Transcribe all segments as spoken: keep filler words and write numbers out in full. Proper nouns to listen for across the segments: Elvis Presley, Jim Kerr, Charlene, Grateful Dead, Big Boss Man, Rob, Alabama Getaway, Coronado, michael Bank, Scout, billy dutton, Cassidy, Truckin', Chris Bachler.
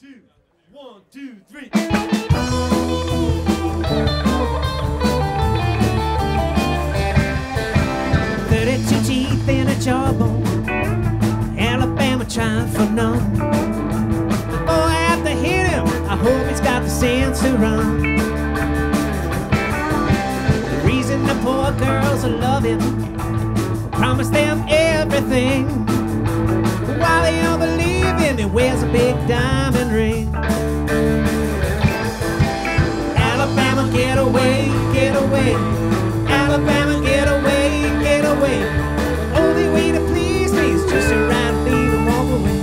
two, one, two, three. Thirty-two teeth in a jawbone, Alabama trying for none. Oh, I have to hit him. I hope he's got the sense to run. The reason the poor girls love him, promise them everything. While they all believe in it, wears a big diamond ring. Alabama, get away, get away. Alabama, get away, get away. Only way to please me is just to ride and leave and walk away.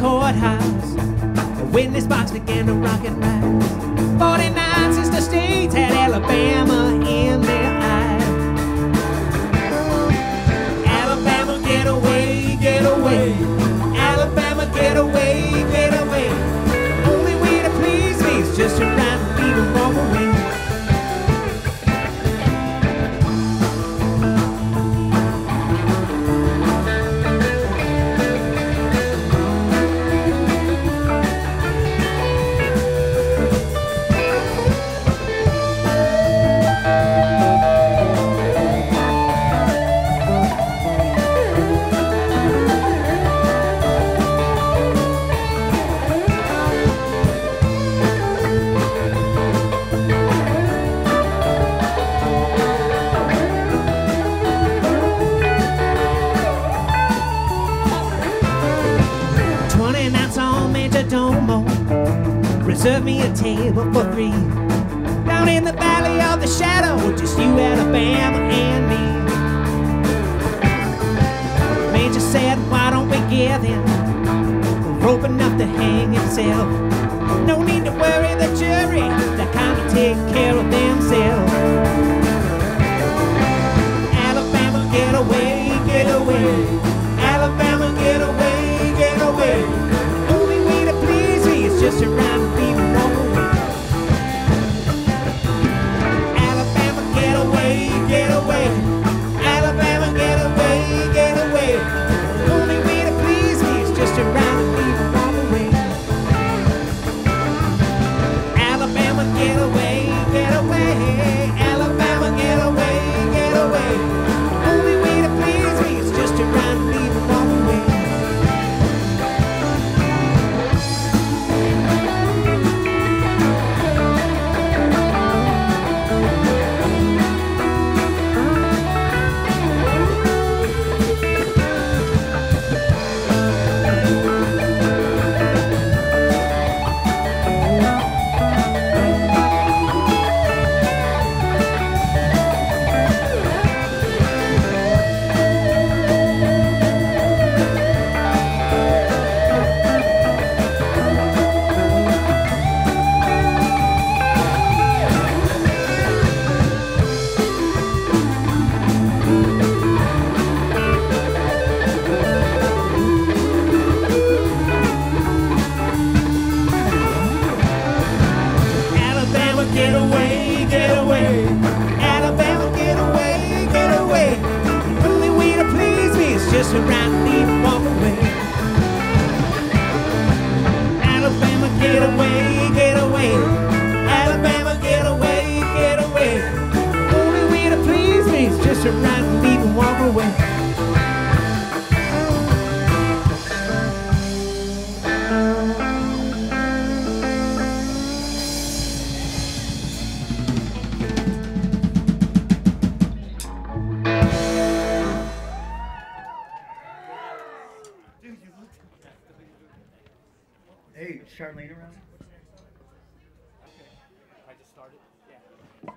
Courthouse, the witness box began to rock and rise. forty-nine sister states had Alabama in their eyes. Alabama, get away, get away. Alabama, get away, get away. Only way to please me is just to ride and leave and walk away. Serve me a table for three. Down in the valley of the shadow, just you, Alabama, and me. Major said, why don't we give him rope enough to hang himself? No need to worry the jury, they'll kind of take care of themselves. Alabama, get away, get away. Alabama, get away, get away. Just around and leave and walk away. Alabama, get away, get away. Alabama, get away, get away. The only way to please me is just around and leave and walk away. Alabama, get away, get away. Alabama, get away, get away. The only way to please me is just around and leave and walk away. Charlene around? Okay. I just started. Yeah.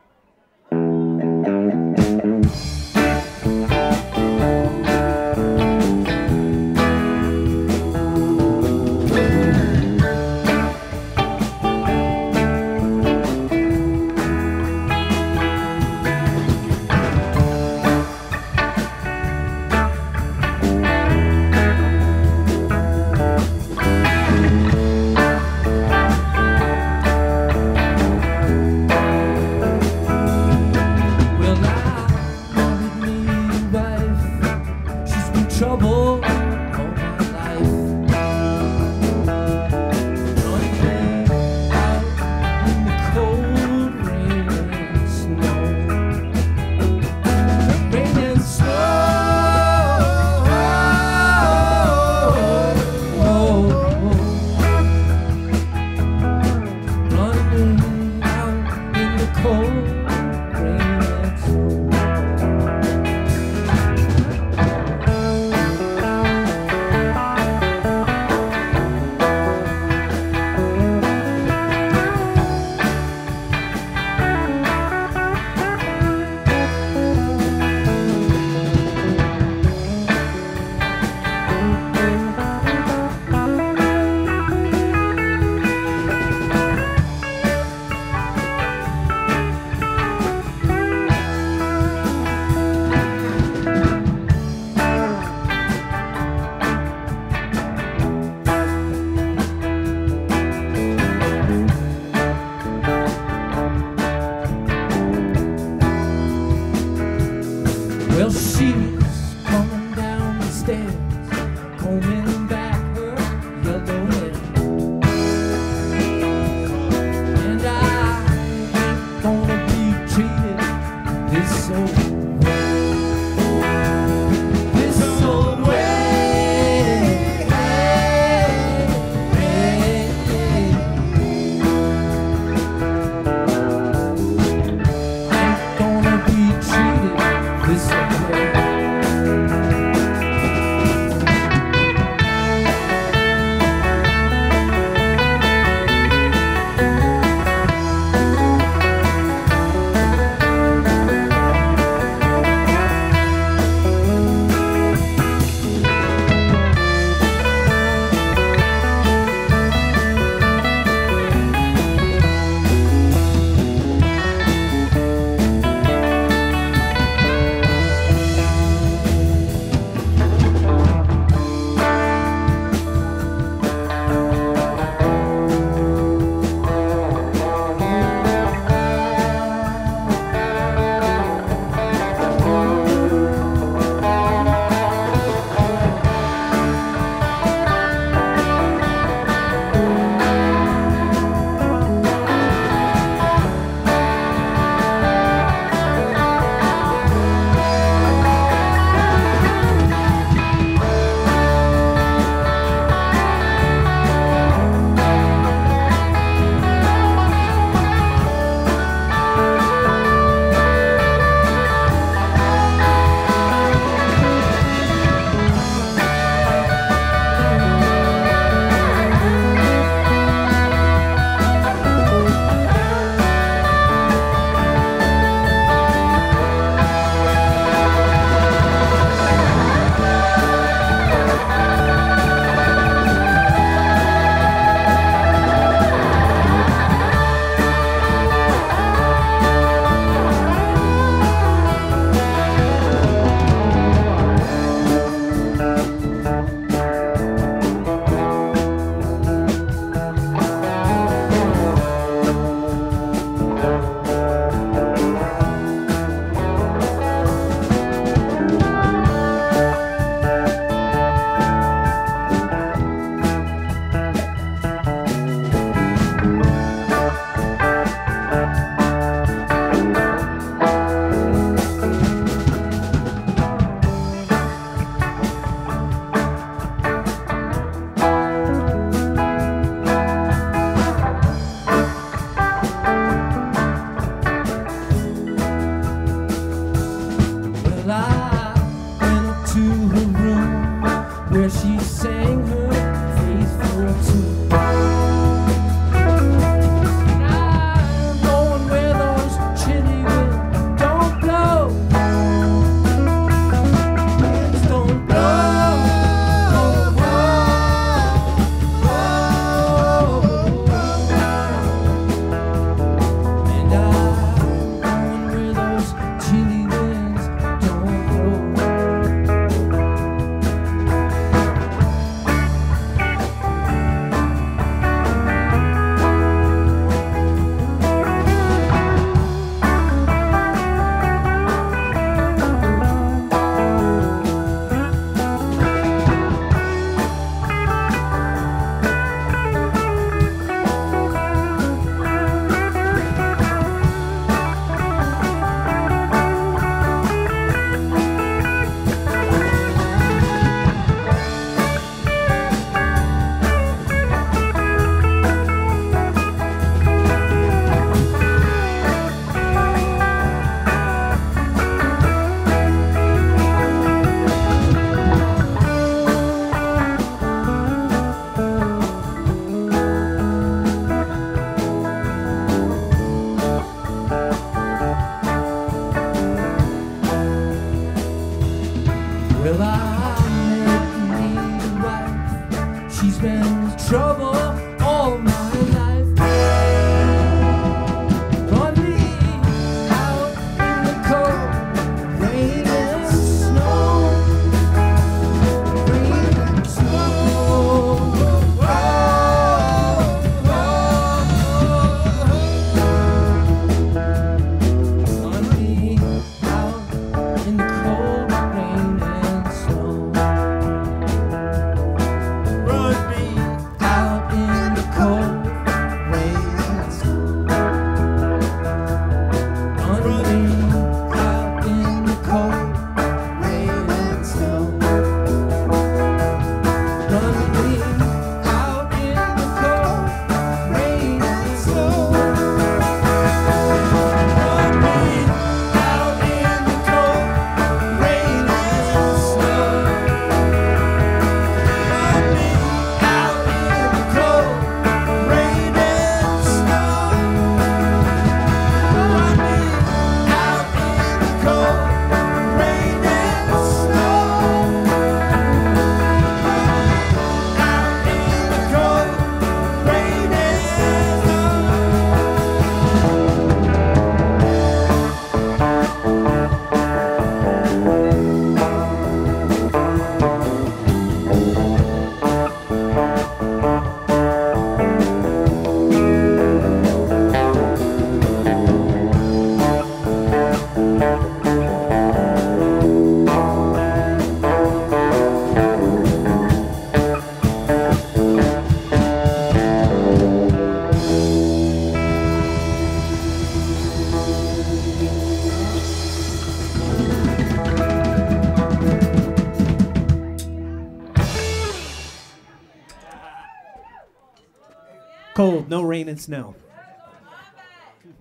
cold, no rain and snow.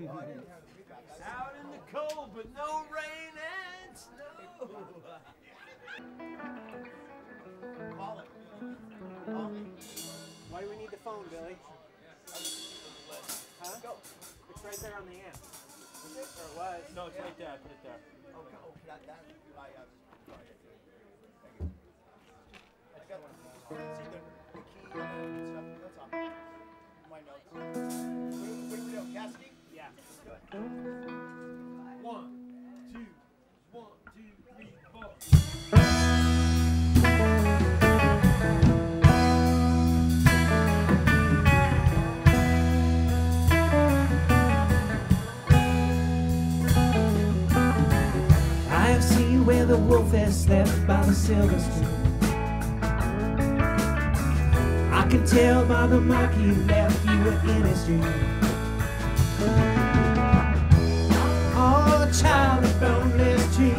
Out in the cold, but no rain and snow. Call it. Call it. Why do we need the phone, Billy? Huh? Go. It's right there on the amp. Or it was. No, it's right there. I put it there. Oh, that, that, I, uh, I got one. It's either the key or the stuff. That's all. My notes. What do we do? Cassidy? Yeah. Good. One, two, one, two, three, four. Where the wolf has slept by the silver stream, I can tell by the mark you left, you were in his dream. Oh, the child is boneless tree.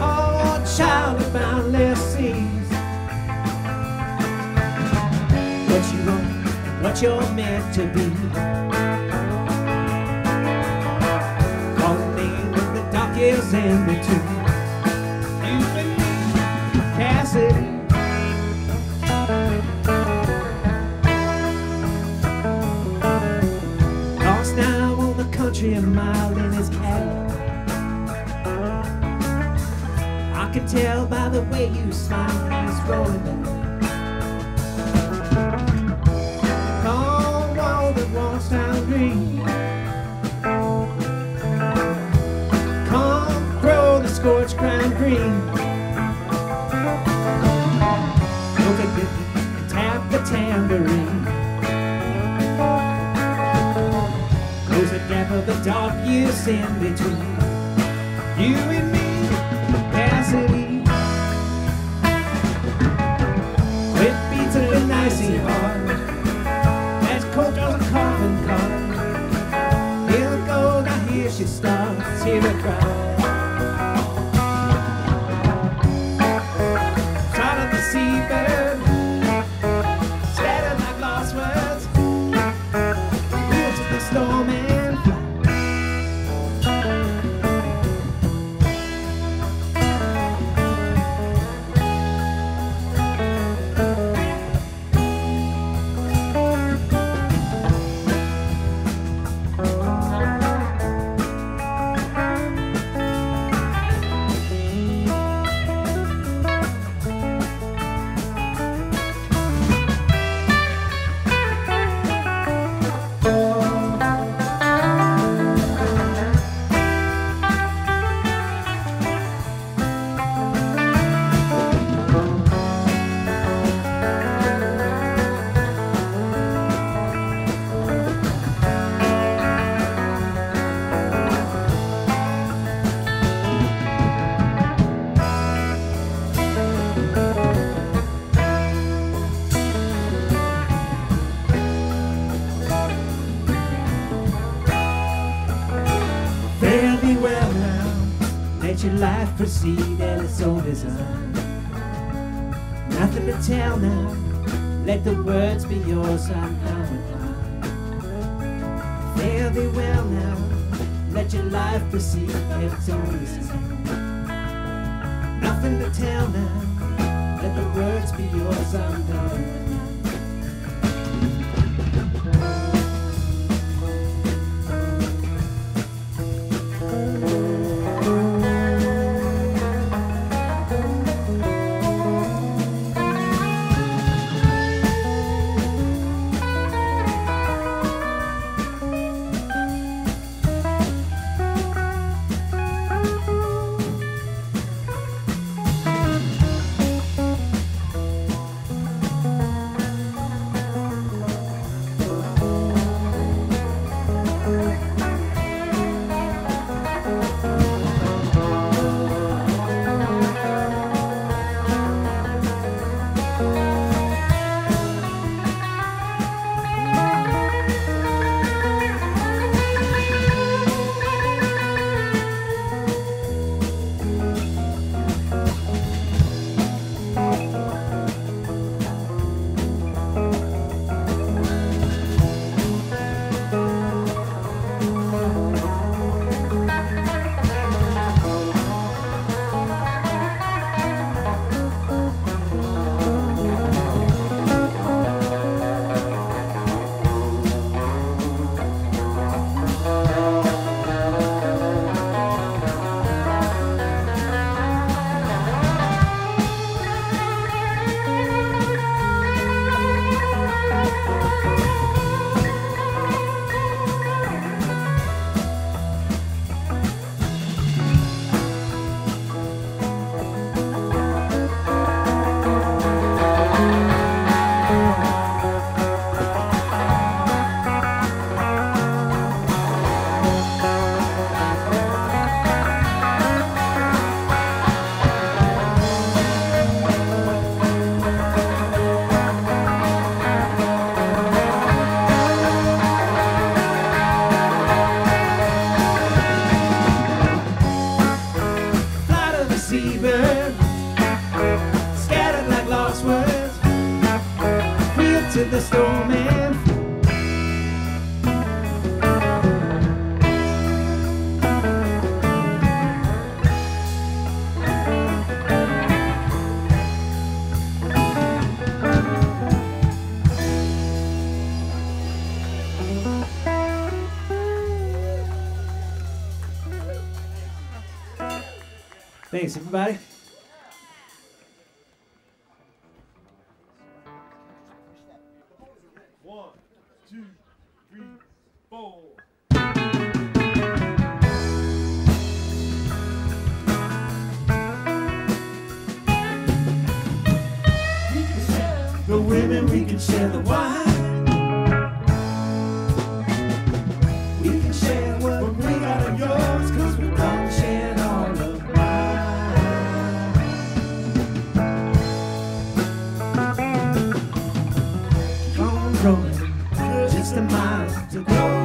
Oh, the child is boundless seas. What you want, what you're meant to be. Is in between you and me, Cassidy. Lost now on the country, a mile in his cabin. I can tell by the way you smile, he's rolling back. Oh, all that wants down green. Scorched crown green. Look at Dippy, tap the tambourine. Close the gap of the dark years in between you and me, Cassidy. Quit beating an icy heart that's cold on a coffin cart. Here it goes, I hear she starts, hear her cry. Your life proceed and its own design. Nothing to tell now. Let the words be yours. I'm now inclined. Fare thee well now. Let your life proceed and its own design. Nothing to tell now. Let the words be yours. I'm done. to the snowman. Thanks, everybody. Share the wine. We can share what we got of yours, cause we don't share all of mine. Long road, just a mile to go.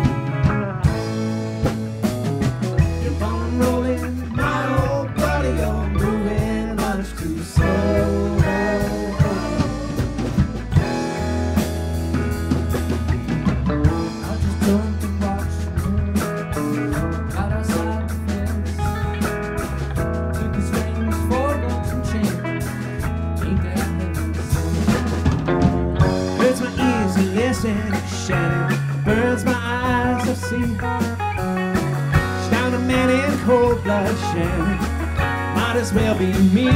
Shadow burns my eyes, I see. Shot a man in cold blood, shadow might as well be me.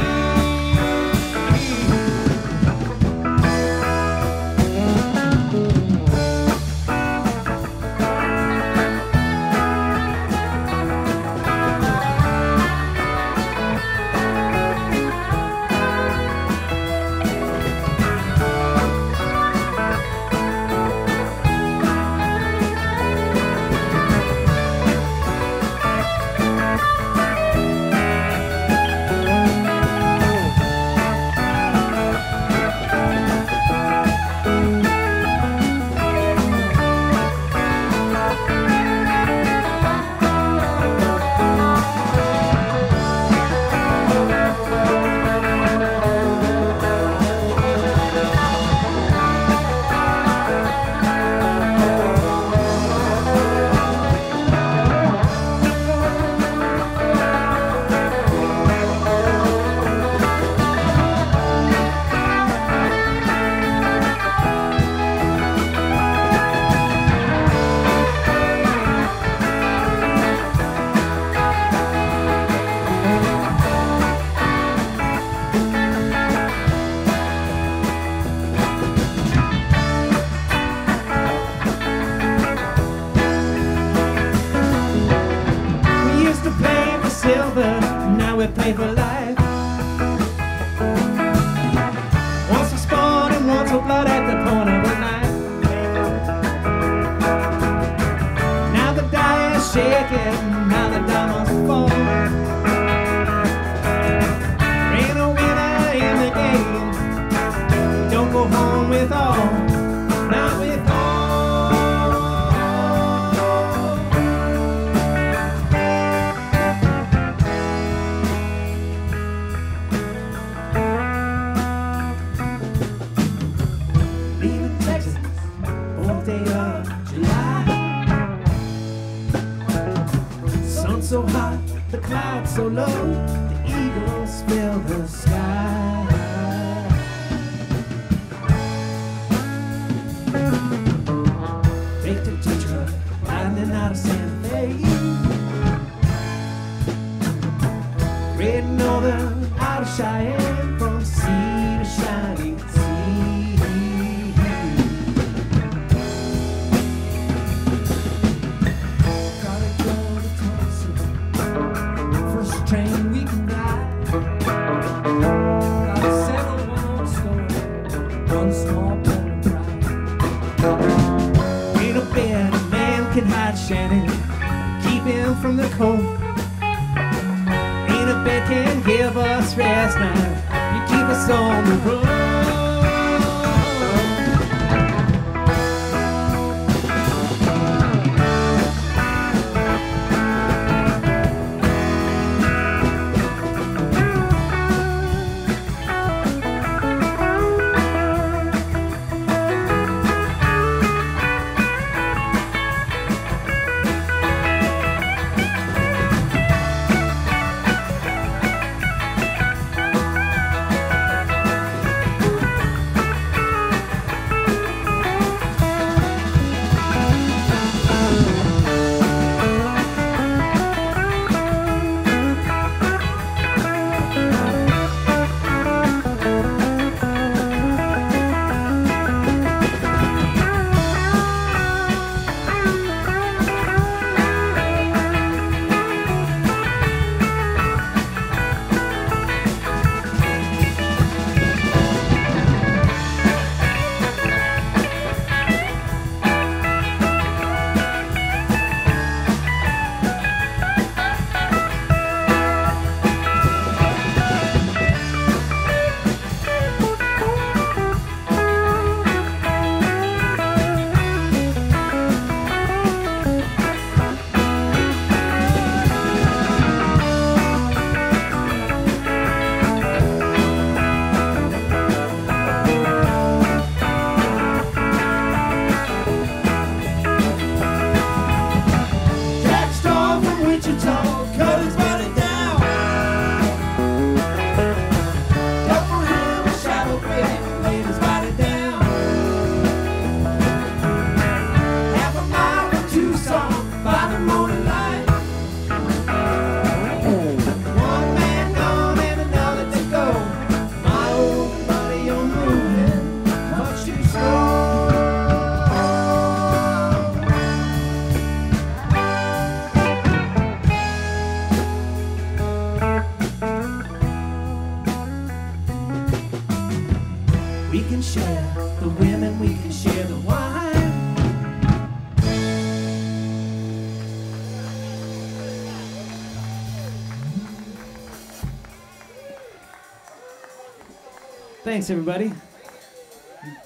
Thanks, everybody.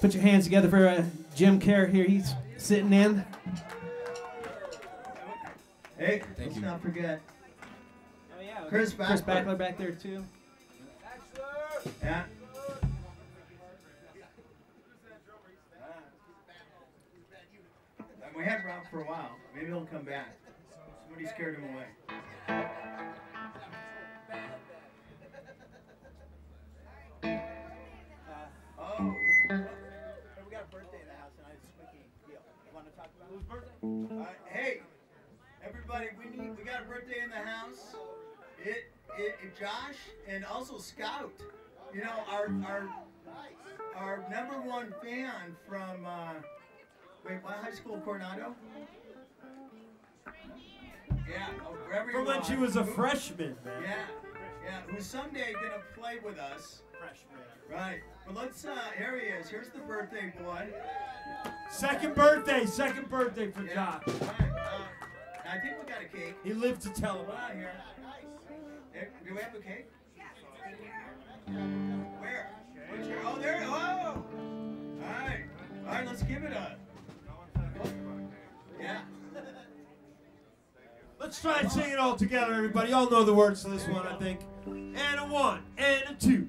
Put your hands together for uh, Jim Kerr here. He's sitting in. Hey, Thank let's you. not forget. Oh, yeah, okay. Chris Bachler. Chris Bachler back there, too. Yeah. We had Rob for a while. Maybe he'll come back. Somebody scared him away. Uh, hey, everybody! We need. We got a birthday in the house. It, it, it. Josh and also Scout. You know, our our our number one fan from. Uh, wait, what high school? Coronado. Yeah. Oh, wherever from you when are. she was a Who, freshman. Man. Yeah. Yeah. Who's someday gonna play with us? Freshman. Right. Well, let's. Uh, here he is. Here's the birthday boy. Second birthday, second birthday for yeah. Josh. Right, uh, I think we got a cake. He lived to tell him. Out here. There, do we have a cake? Yeah, it's right here. Where? What's your, oh, there. Oh. All right. All right. Let's give it a. Yeah. Let's try and sing it all together, everybody. Y'all know the words to this one, I think. And a one, and a two.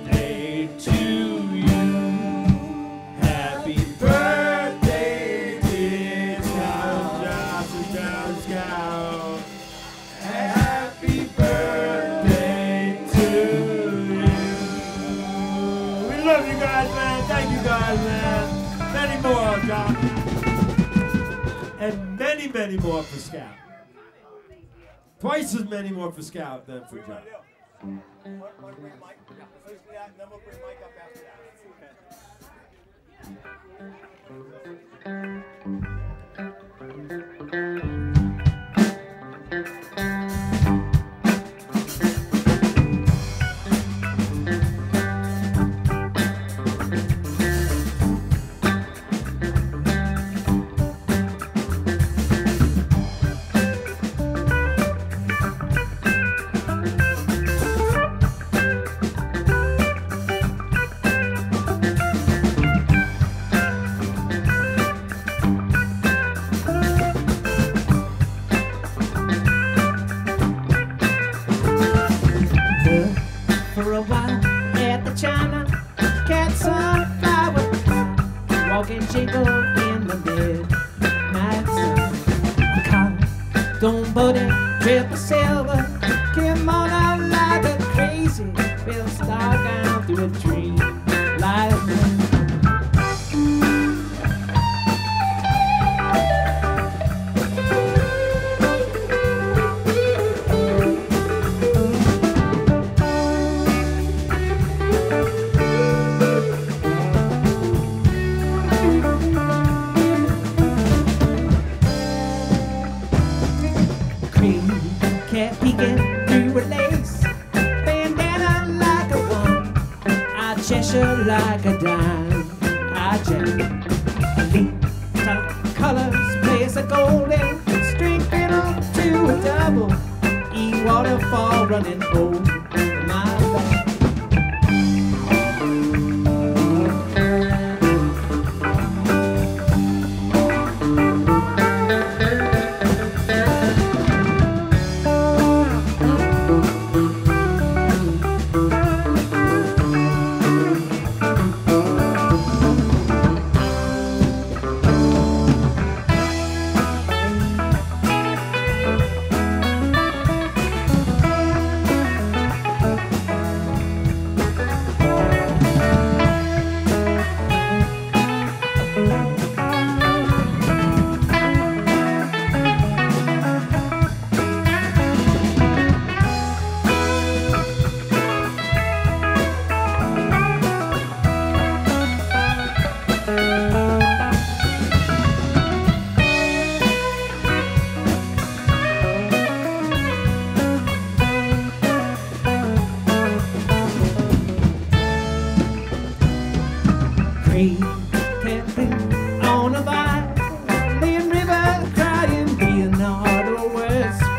to you. Happy birthday, dear Scout, Scout, Scout. Happy birthday to you. We love you guys, man. Thank you guys, man. Many more, John. And many, many more for Scout. Twice as many more for Scout than for John. One, one, bring Mike, first we act, then we'll bring Mike up after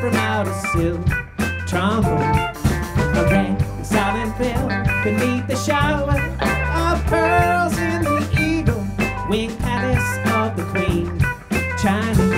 from beneath the shower of pearls in the eagle wing palace of the Queen, Charlene.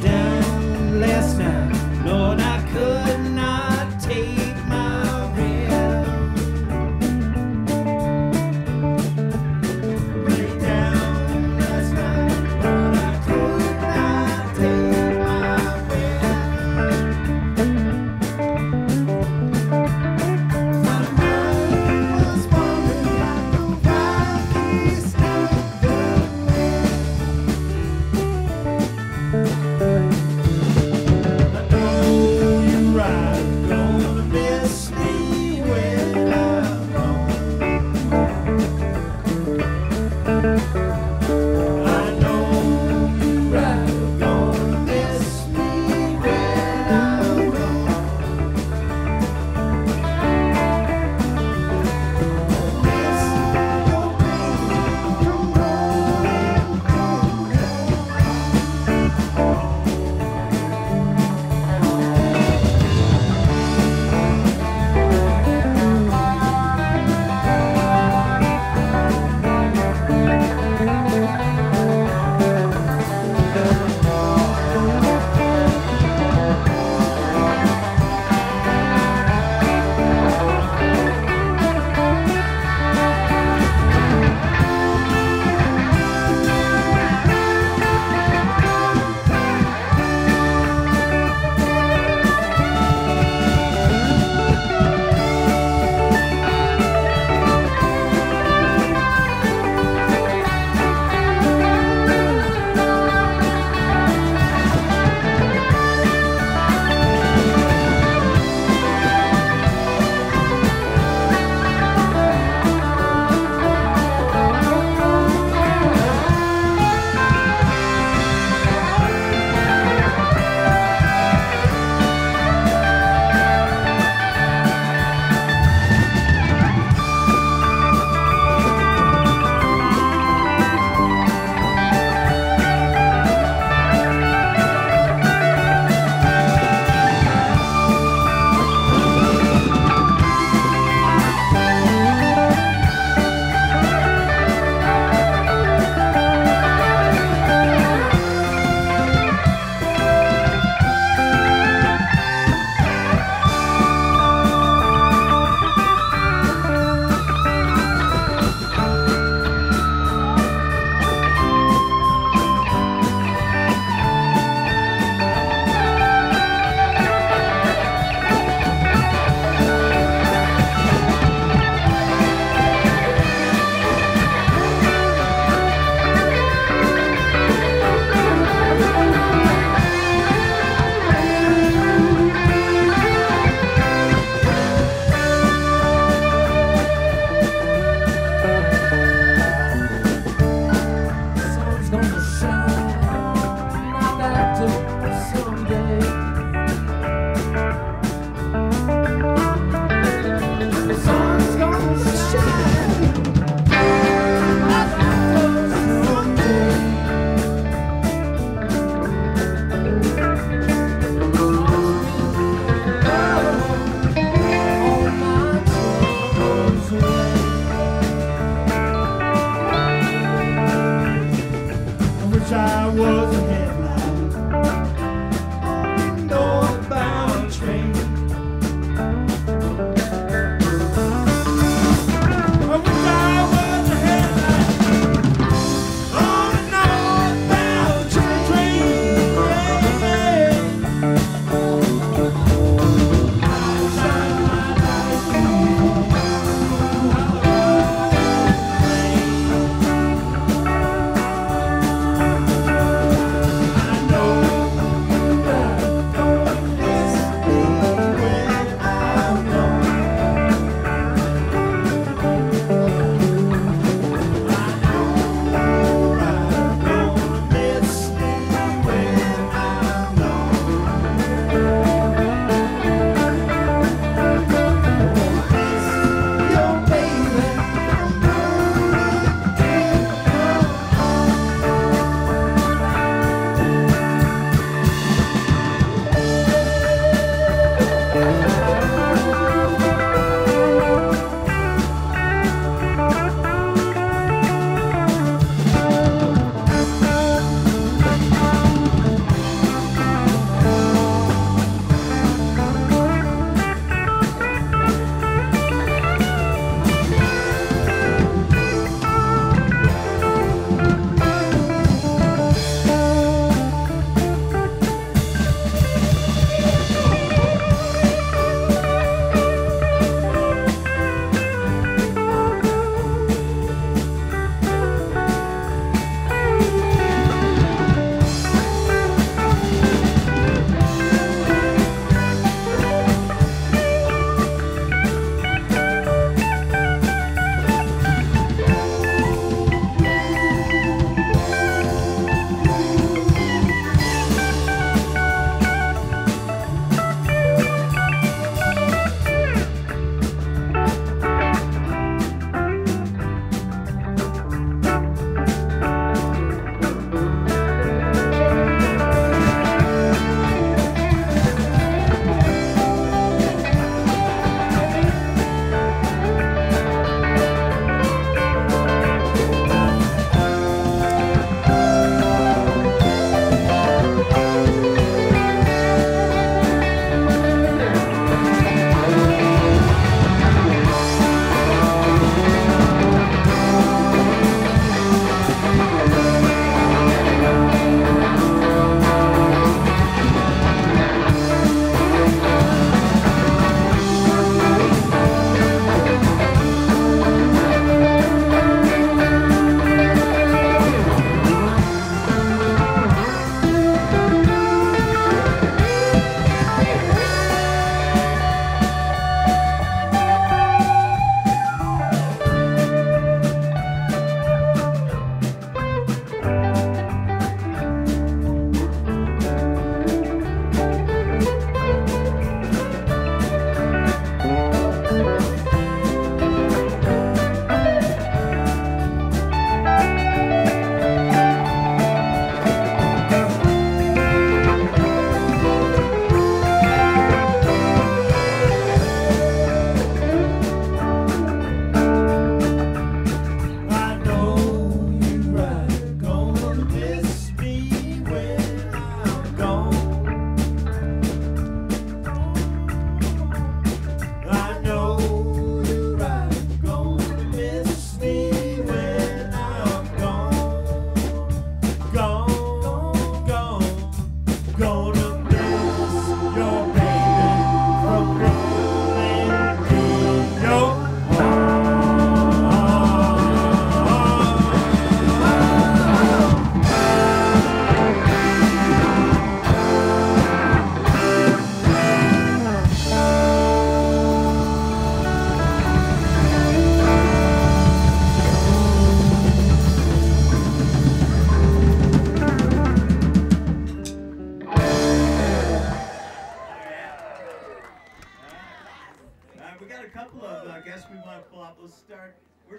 Down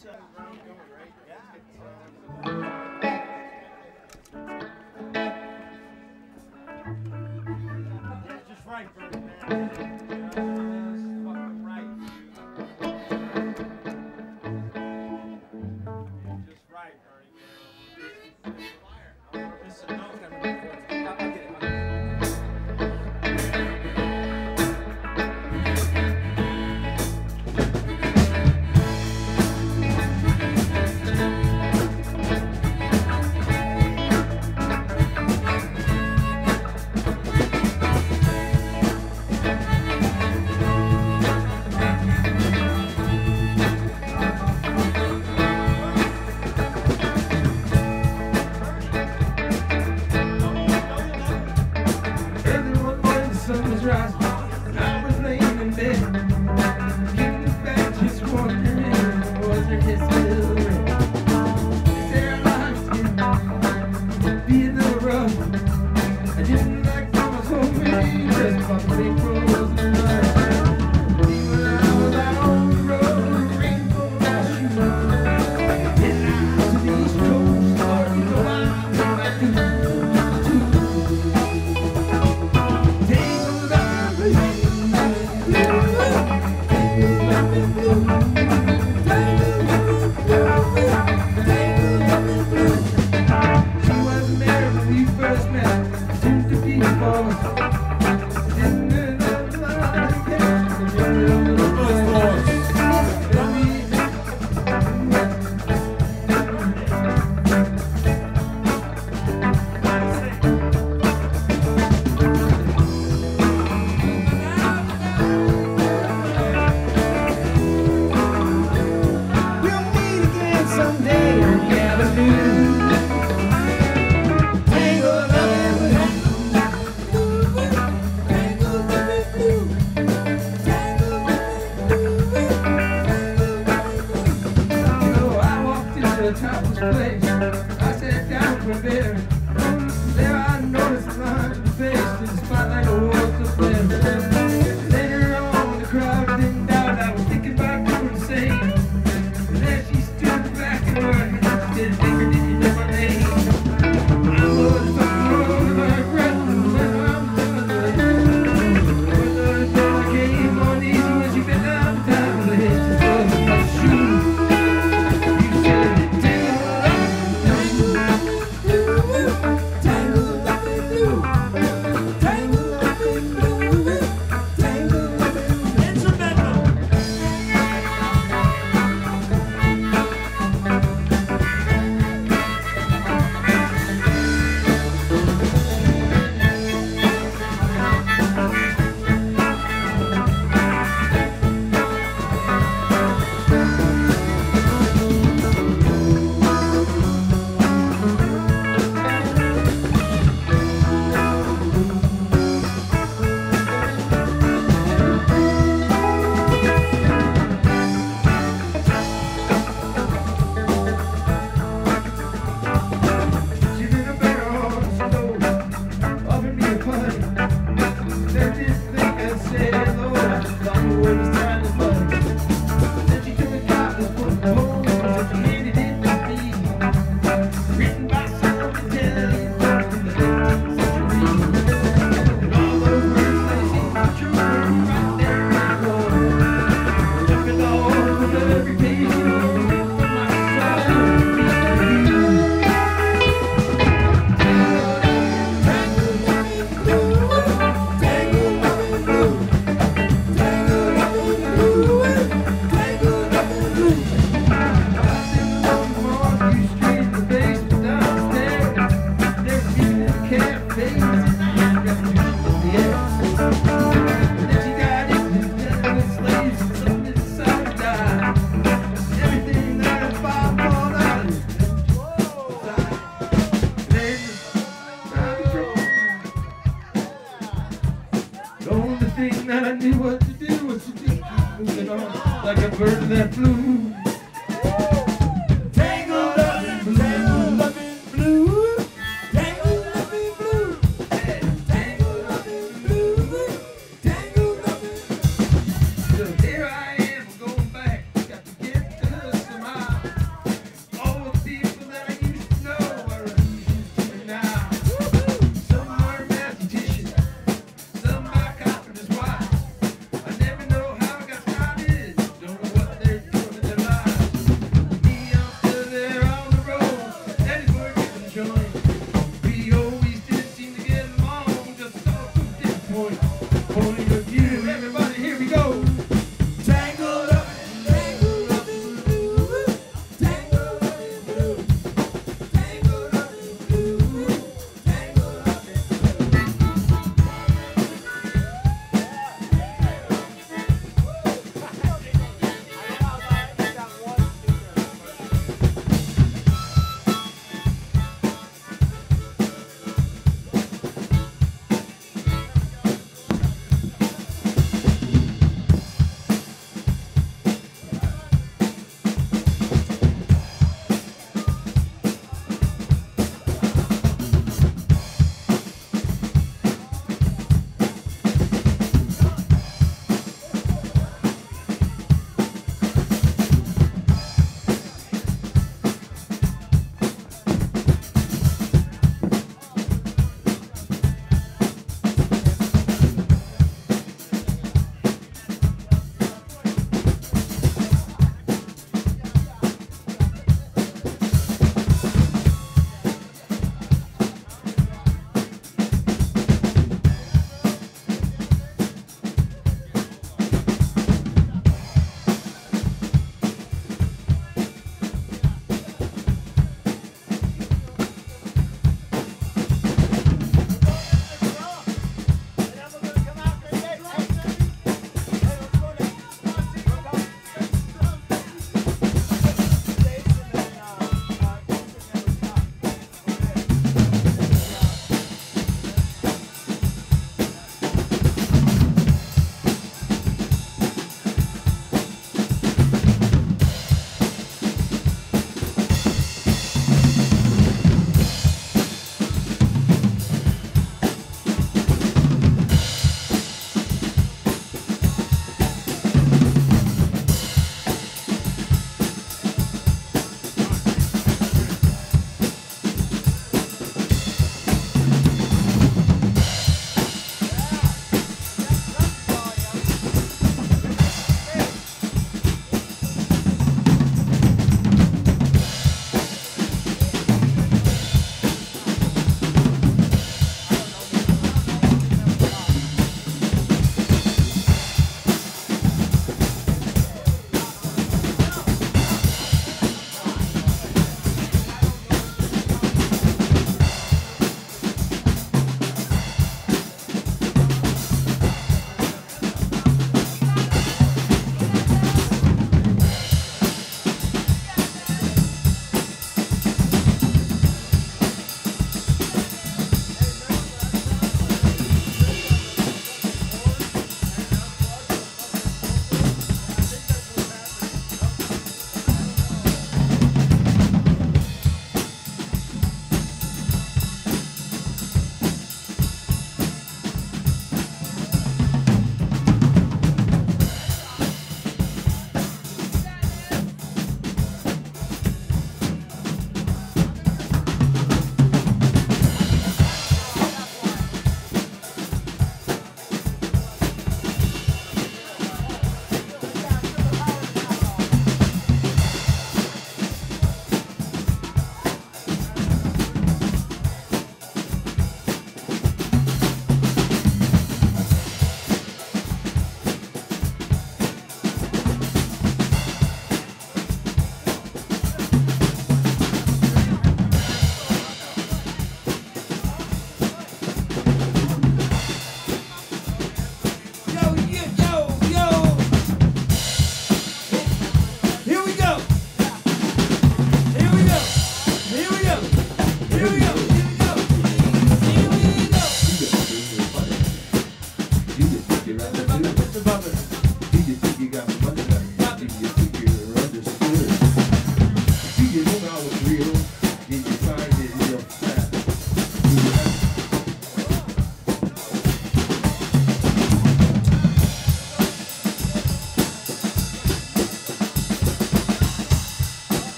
Just right for me now. So here I am, going back, got to get to the smile.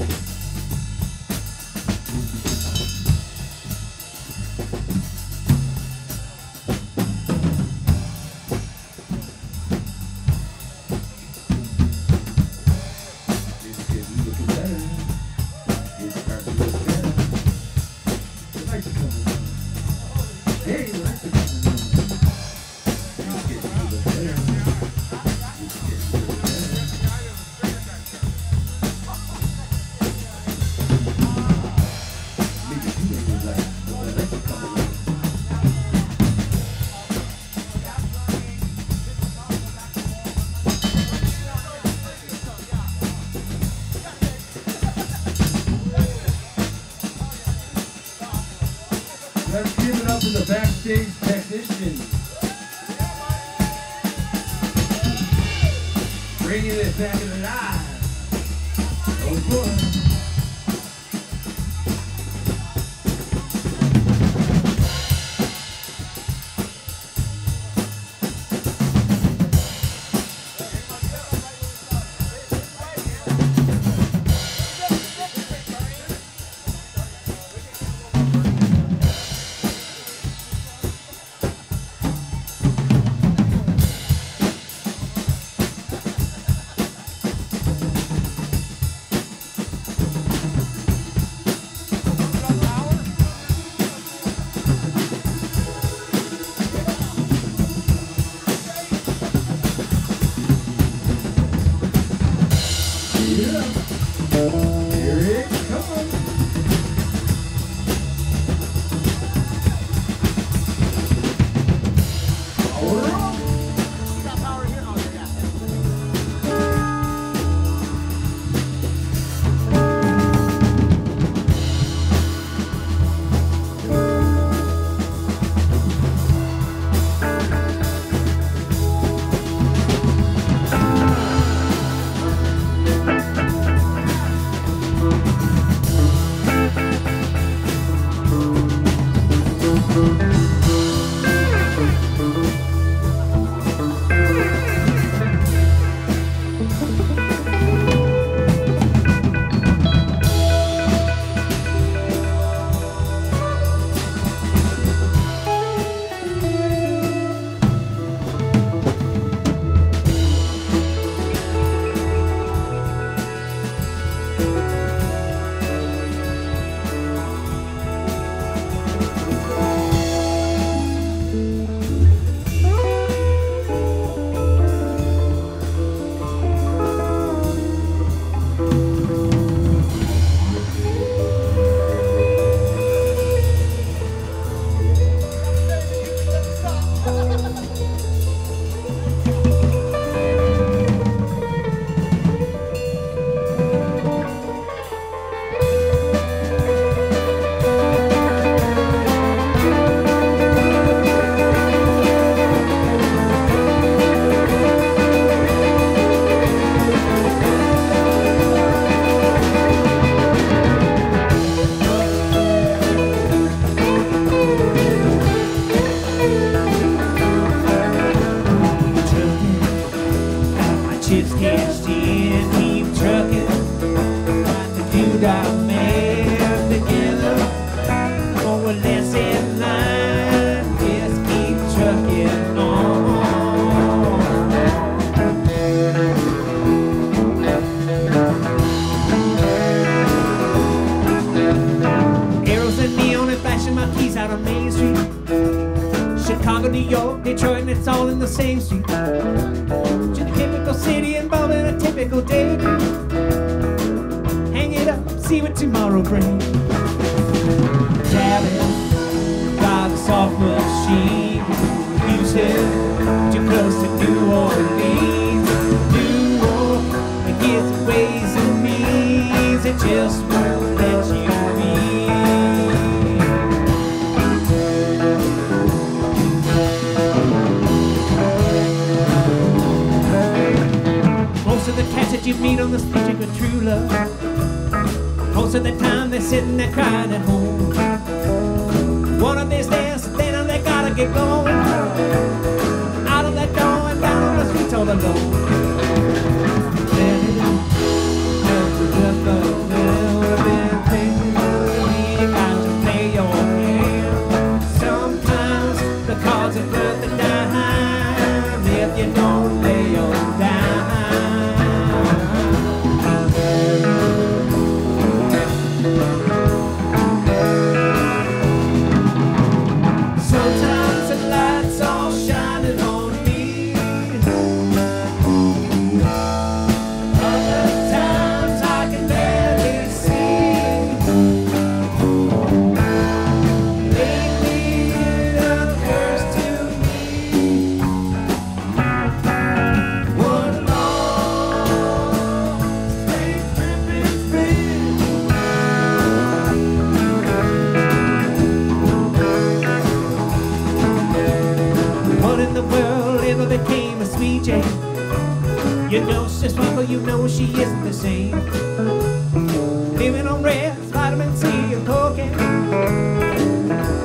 Let it out, let it out, let it out. D J. You know sis Mama, you know she isn't the same. Living on reds, vitamin C and cocaine.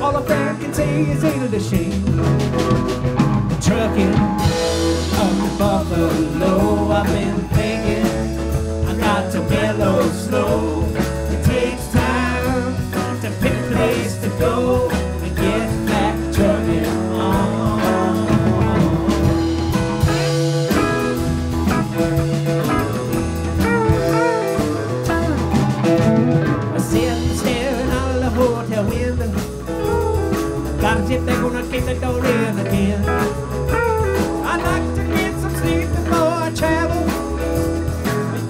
All a fan can say is ain't it a shame. Truckin' up to Buffalo, I've been thinking I got to mellow slow. It takes time to pick a place to go. If they're gonna kick the door in again, I'd like to get some sleep before I travel.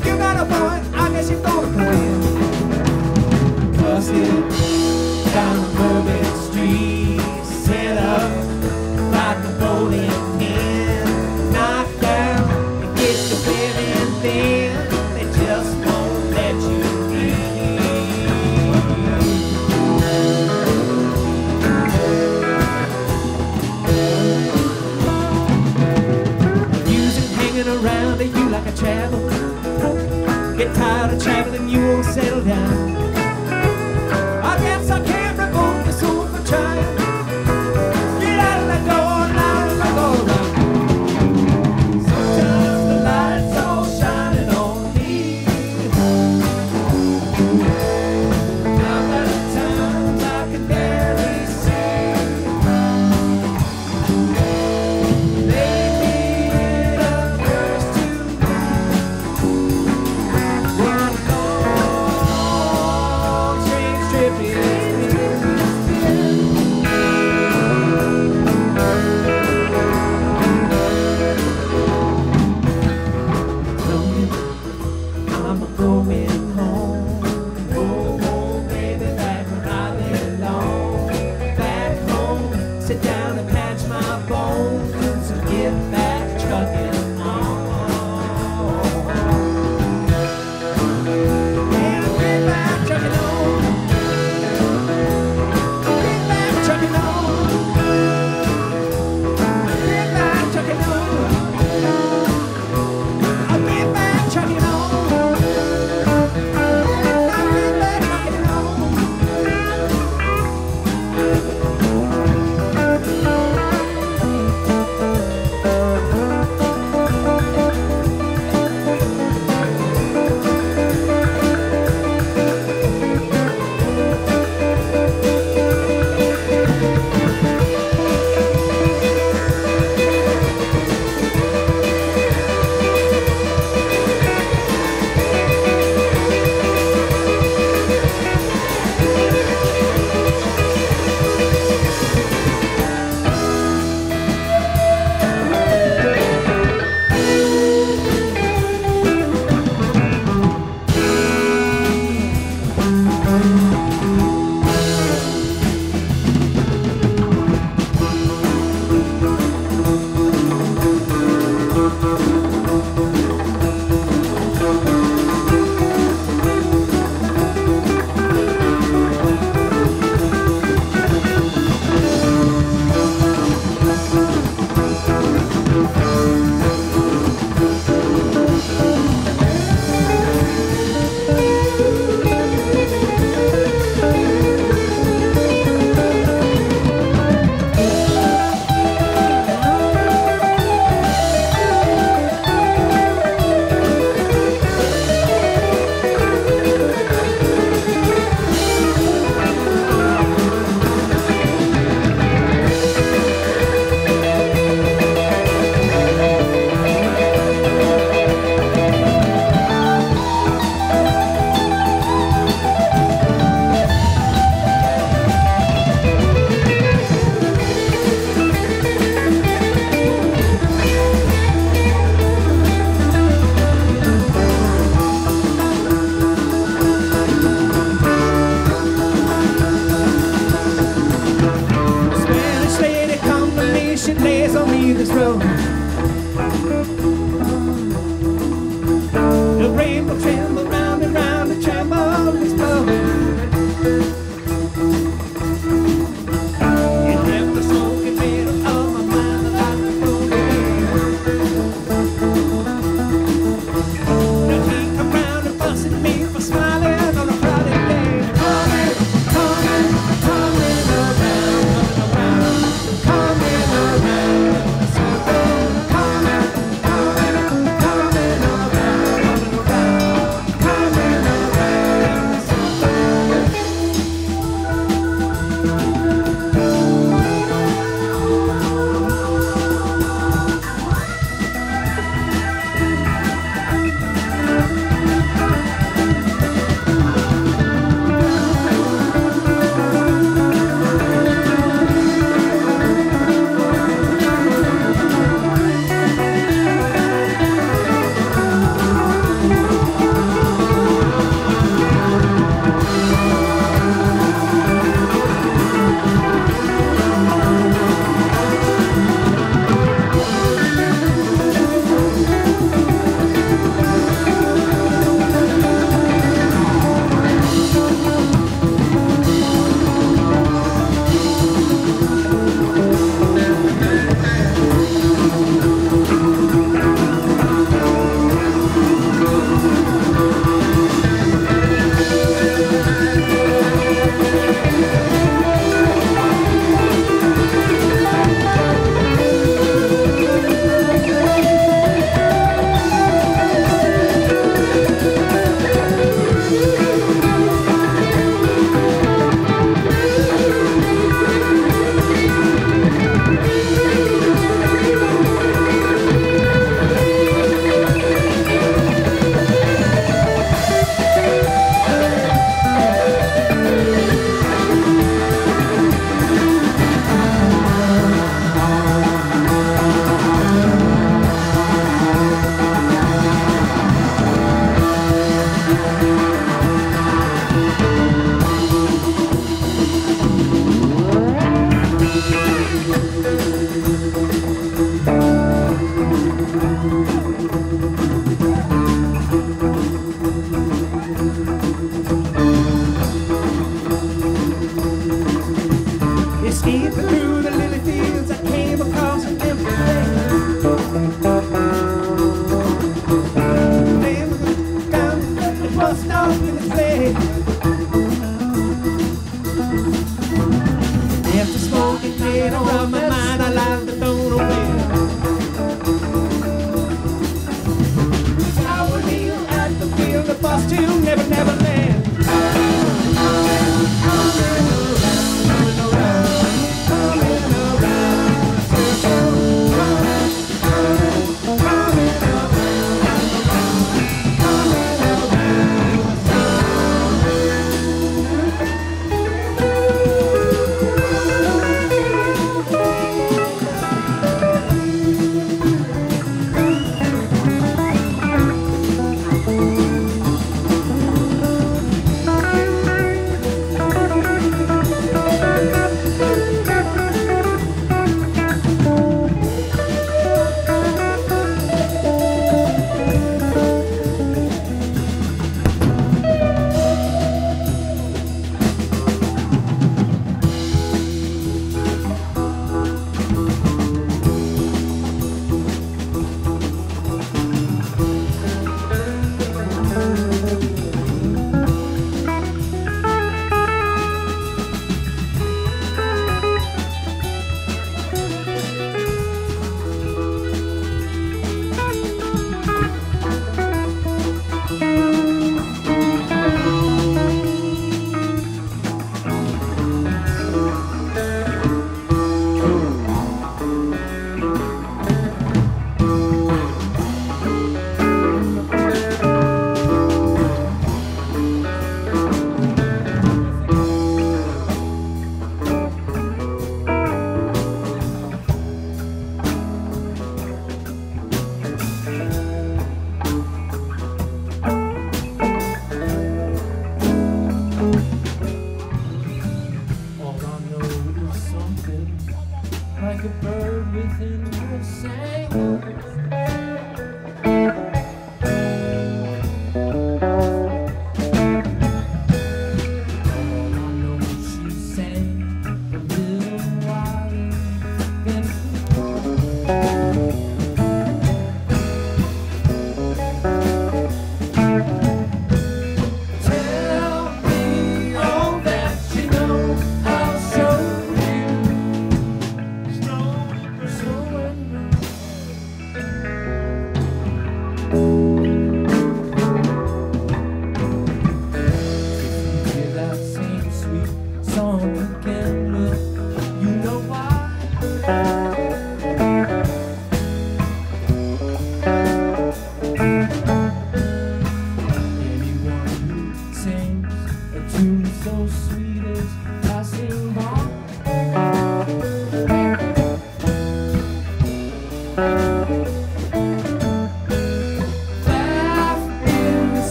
If you got a boy, I guess you're gonna come in. Cussing down Bourbon Street, set up like a bowling pin, knocked down and get the bed and thin. They just won't let you. Around at you like I travel. Get tired of traveling, you won't settle down. I guess I can't revoke the soul for trying. sweet song again. Look, you know why?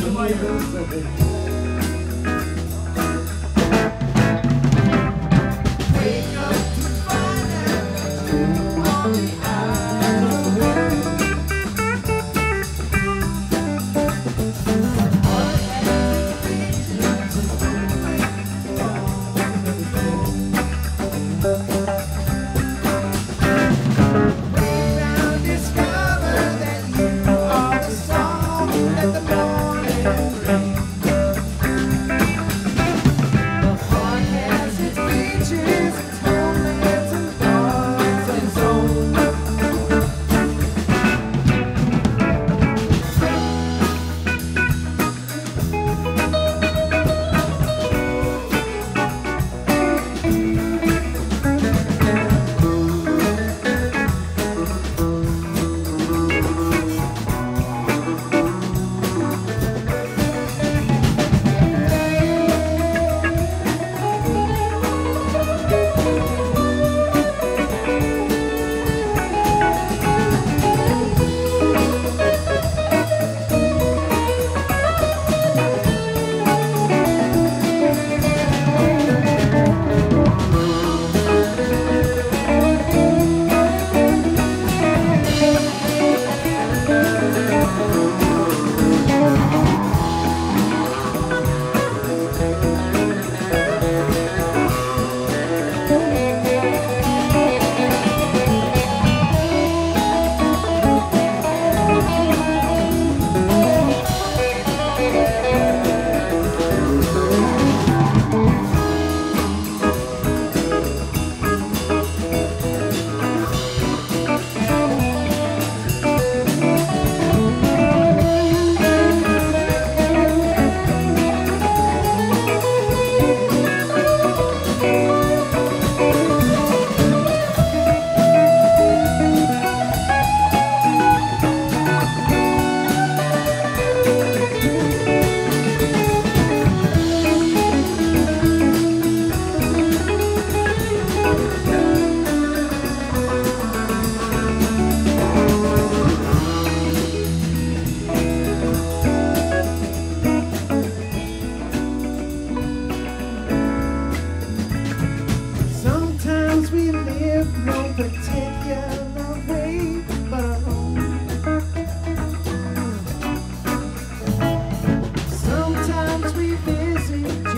Nobody goes up there.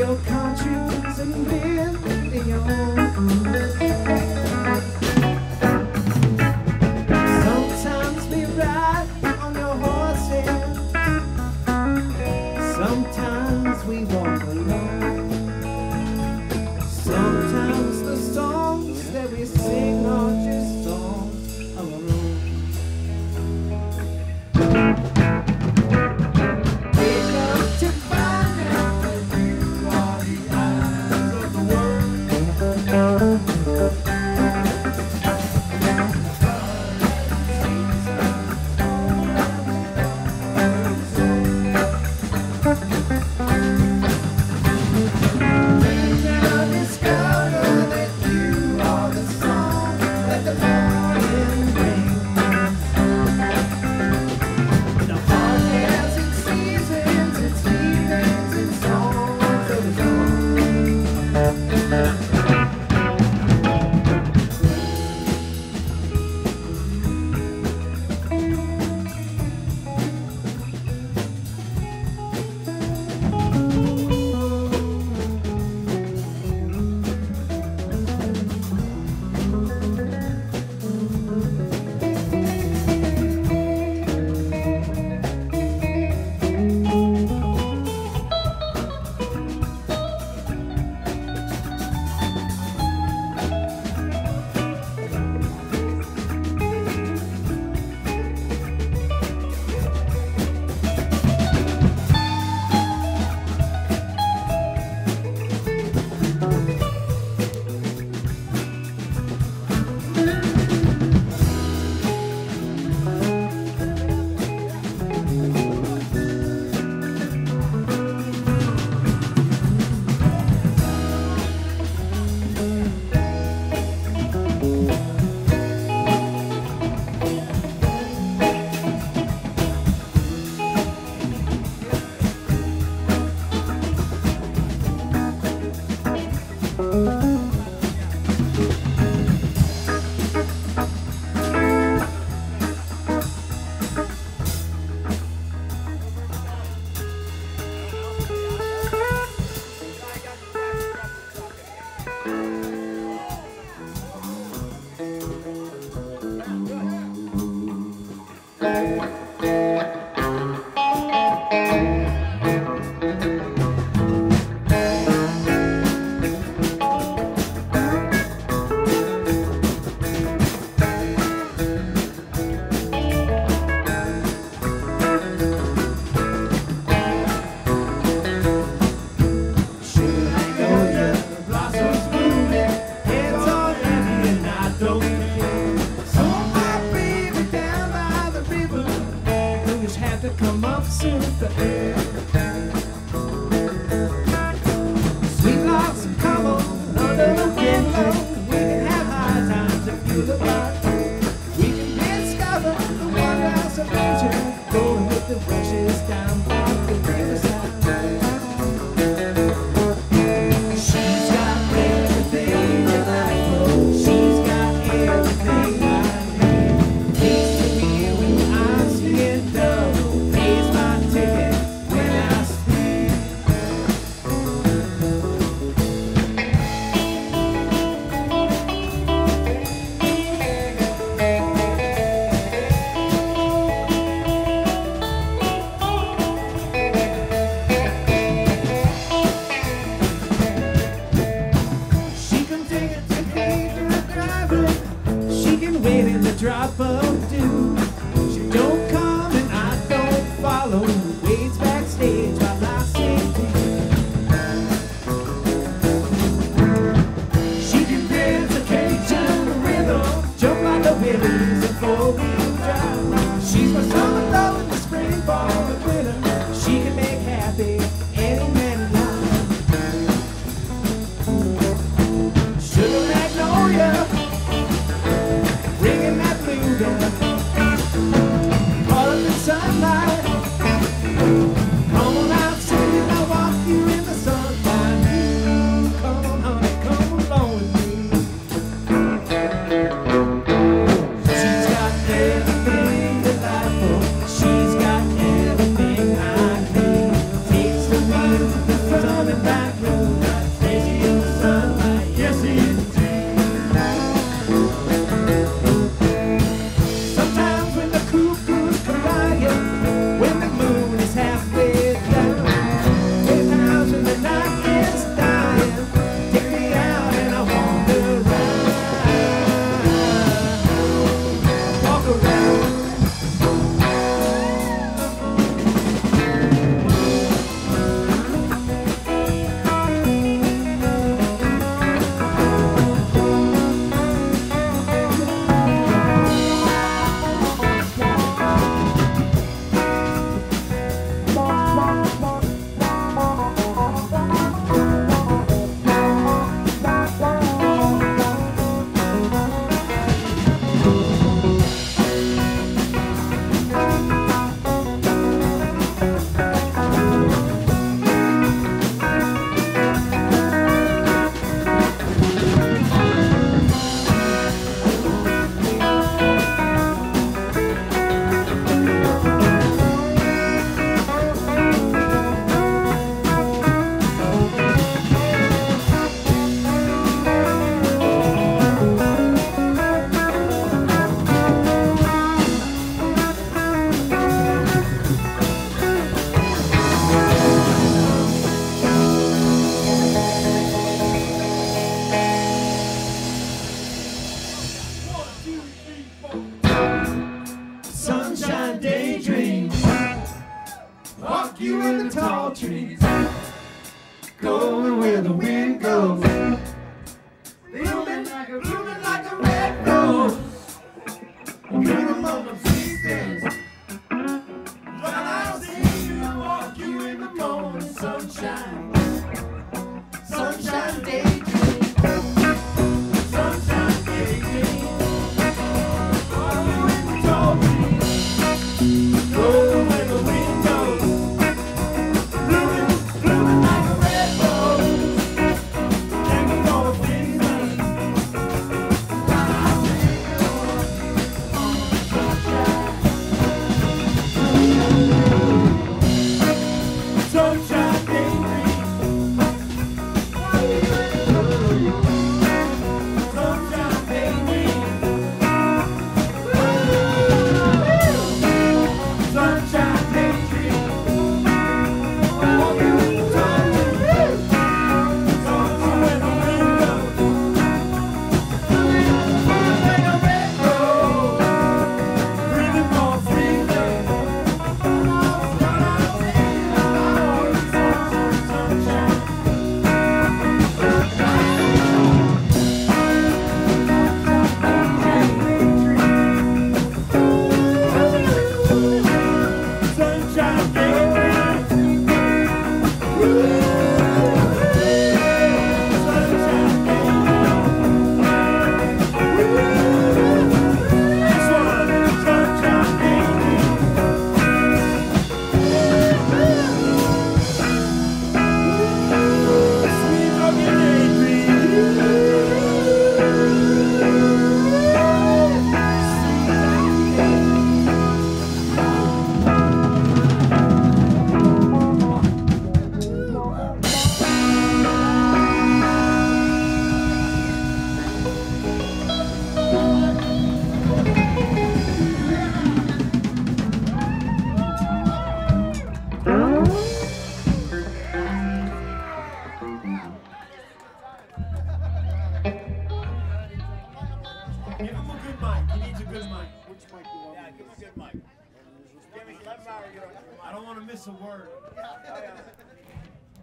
your countries and build your own. Sometimes we ride on your horses, sometimes we walk alone. Sometimes the songs that we sing are just songs of our own. Scout, that you are the song that the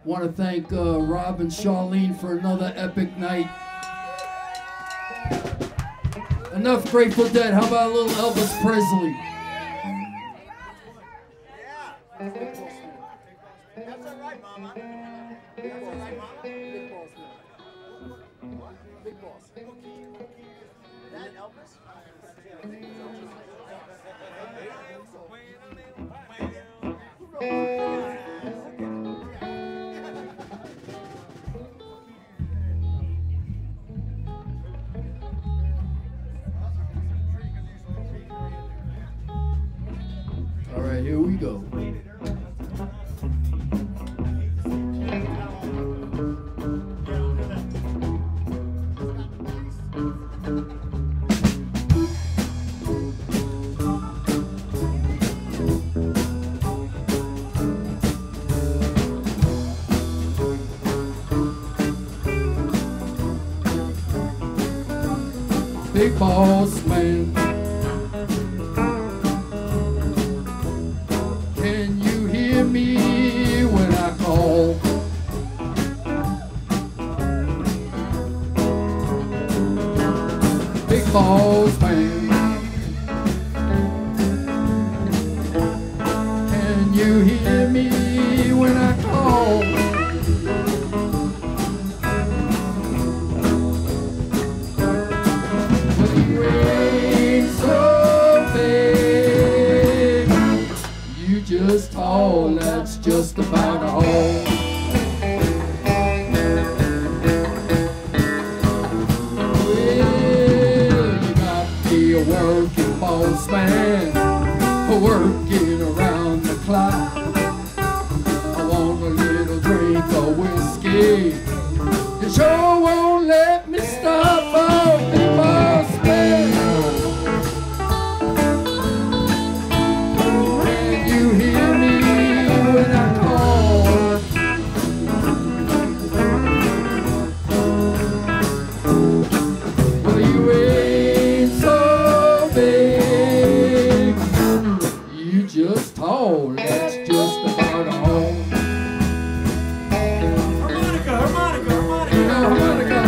I want to thank uh, Rob and Charlene for another epic night. Enough Grateful Dead, how about a little Elvis Presley? That's all right, Mama. That's all right, Mama. Big boss man. Big boss. That Elvis. All right, here we go. big boss man. Can you hear me when I call? Big boss man. Can you hear me when I call? Just all, that's just about all. Well, you got me a working boss man, working around the clock. I want a little drink of whiskey, you sure won't let me stop. Oh, big boss man. Harmonica, harmonica, harmonica.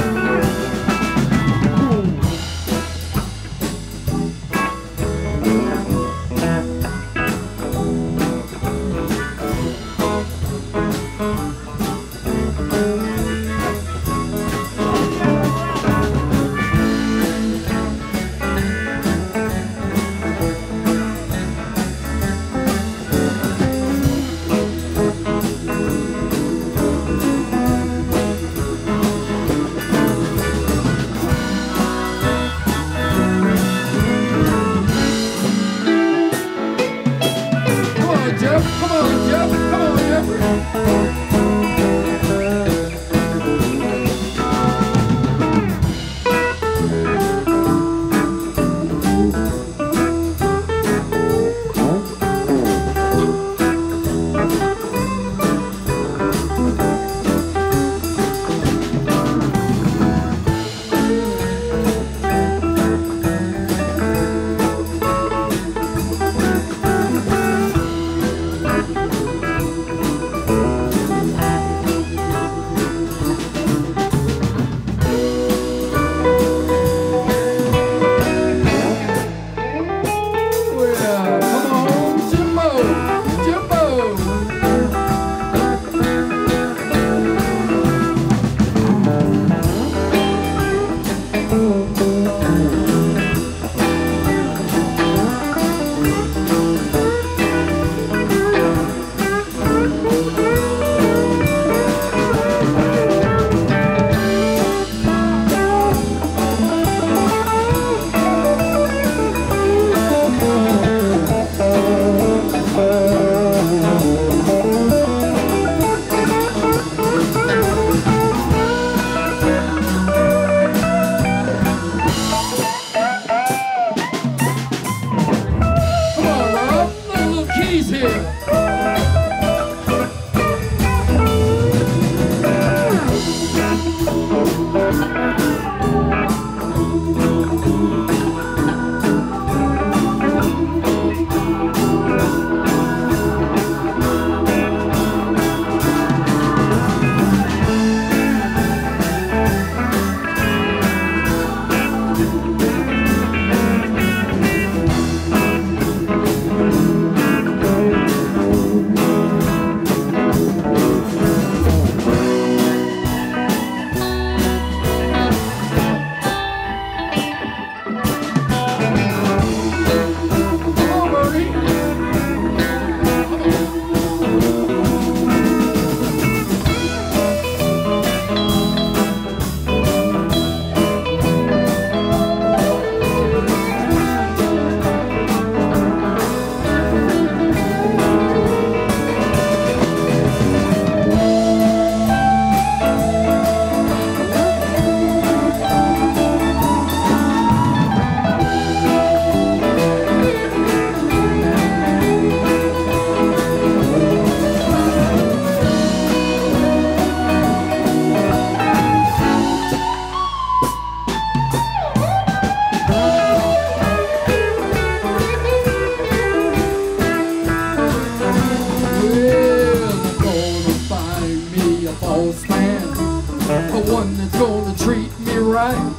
false man, a one that's gonna treat me right.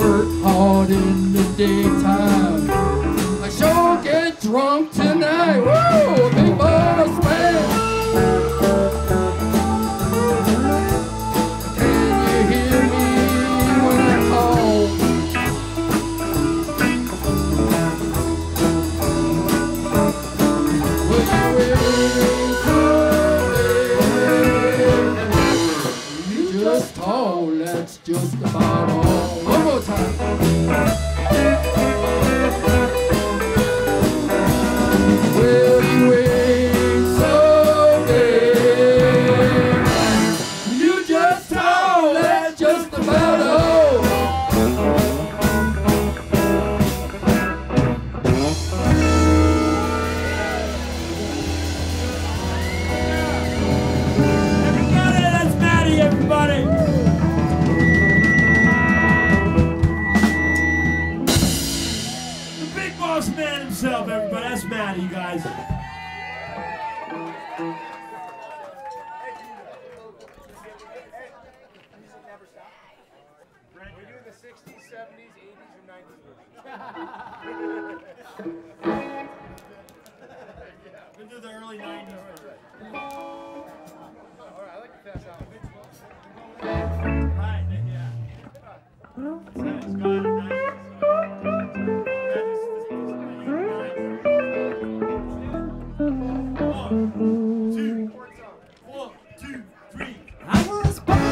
Work hard in the daytime, I sure get drunk tonight. Woo! Big boss man. Just about all. One more time. Will you wait someday? You just told that just about all. Everybody, that's Maddie, everybody. Himself, everybody. That's Maddie, you guys. Were you in the sixties, seventies, eighties, or nineties? We do the early nineties. All right, I like to pass out. Right, yeah. Scott,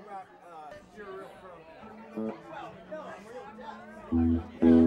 I'm not, uh, you're a real pro. No, I'm real.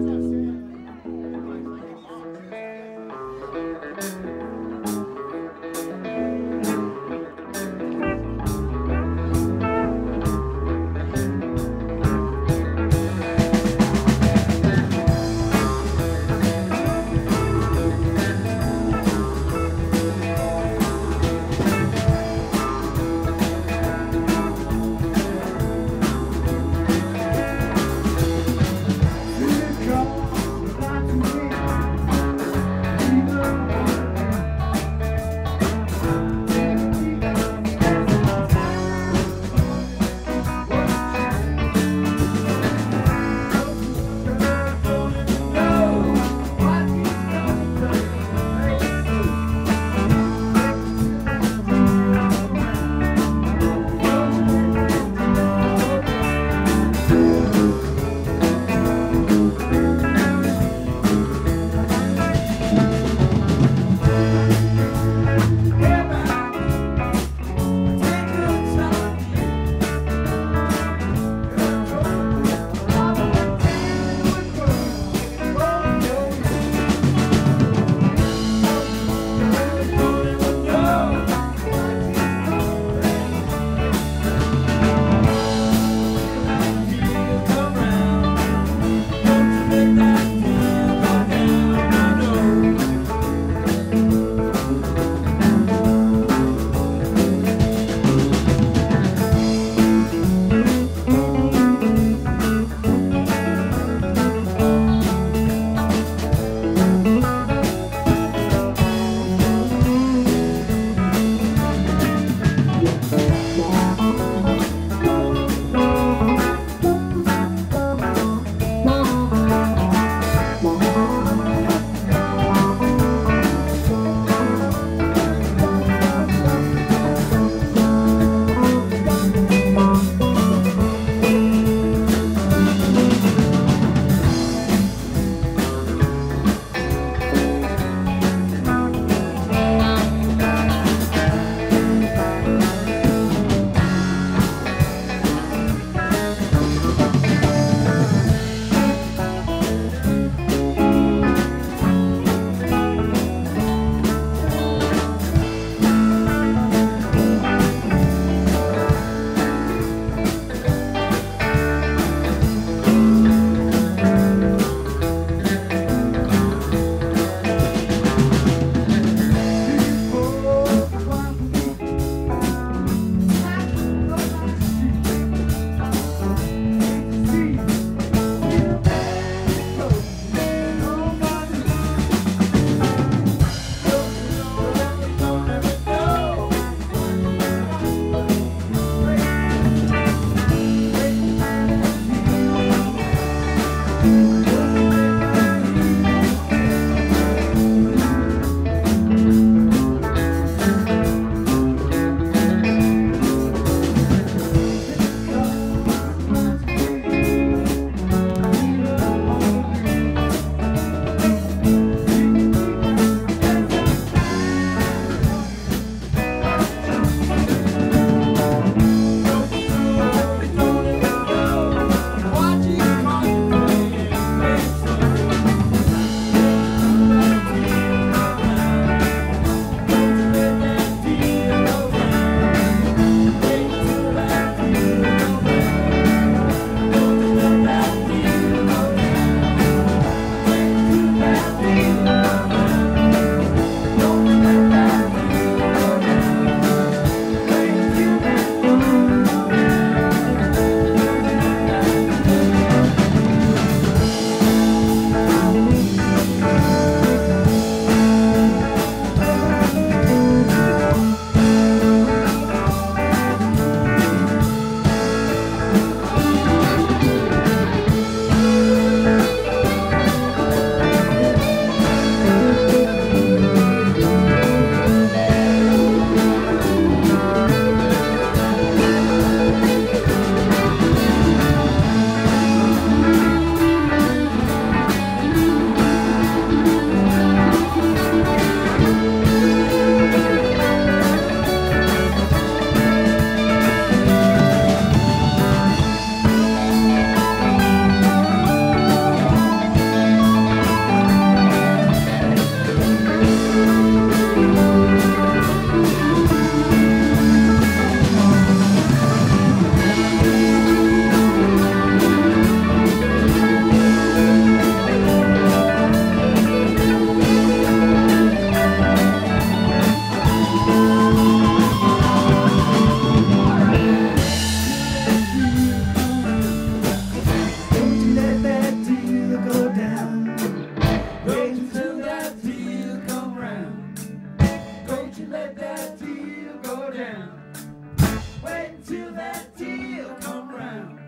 deal come round.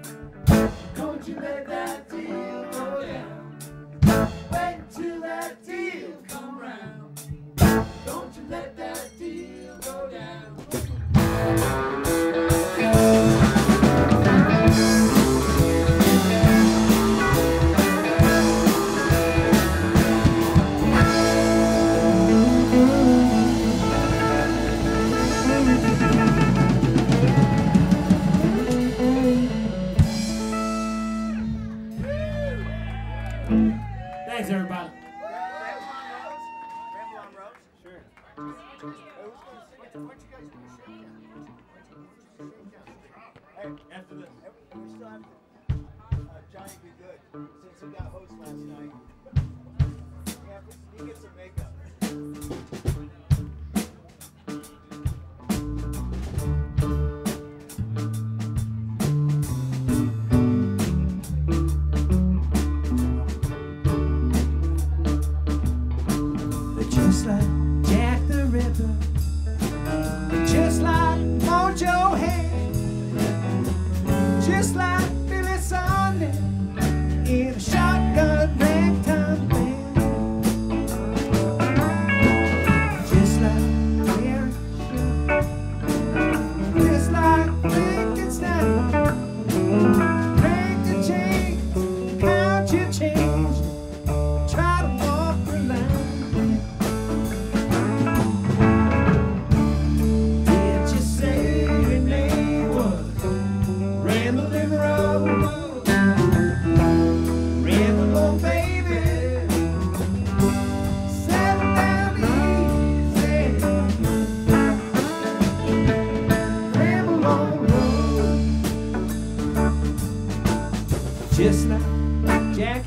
Don't you let that deal go down. Wait till that deal come round. Don't you let that deal go down. Thanks, everybody. After the, we still have to, uh, Johnny Be Good, since he got host last night. Yeah, he gets some makeup. Jack,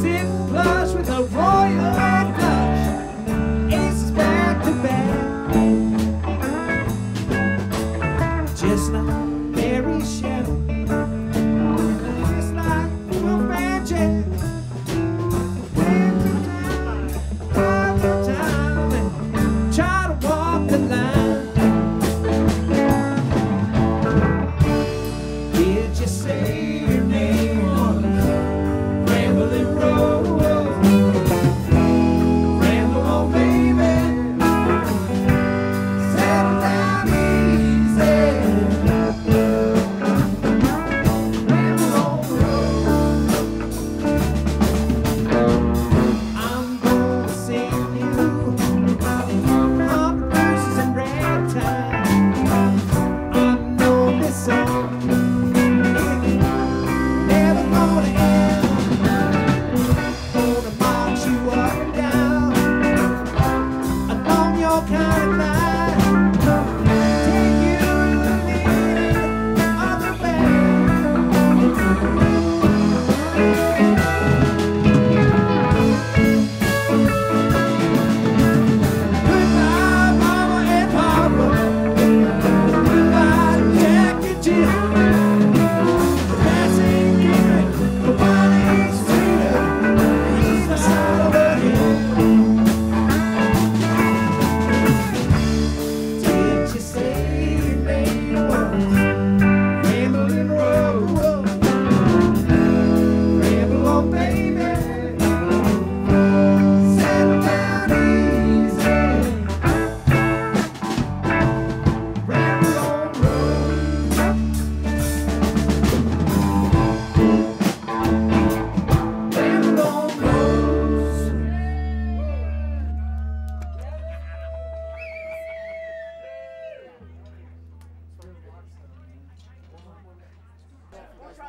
sit plush with a royal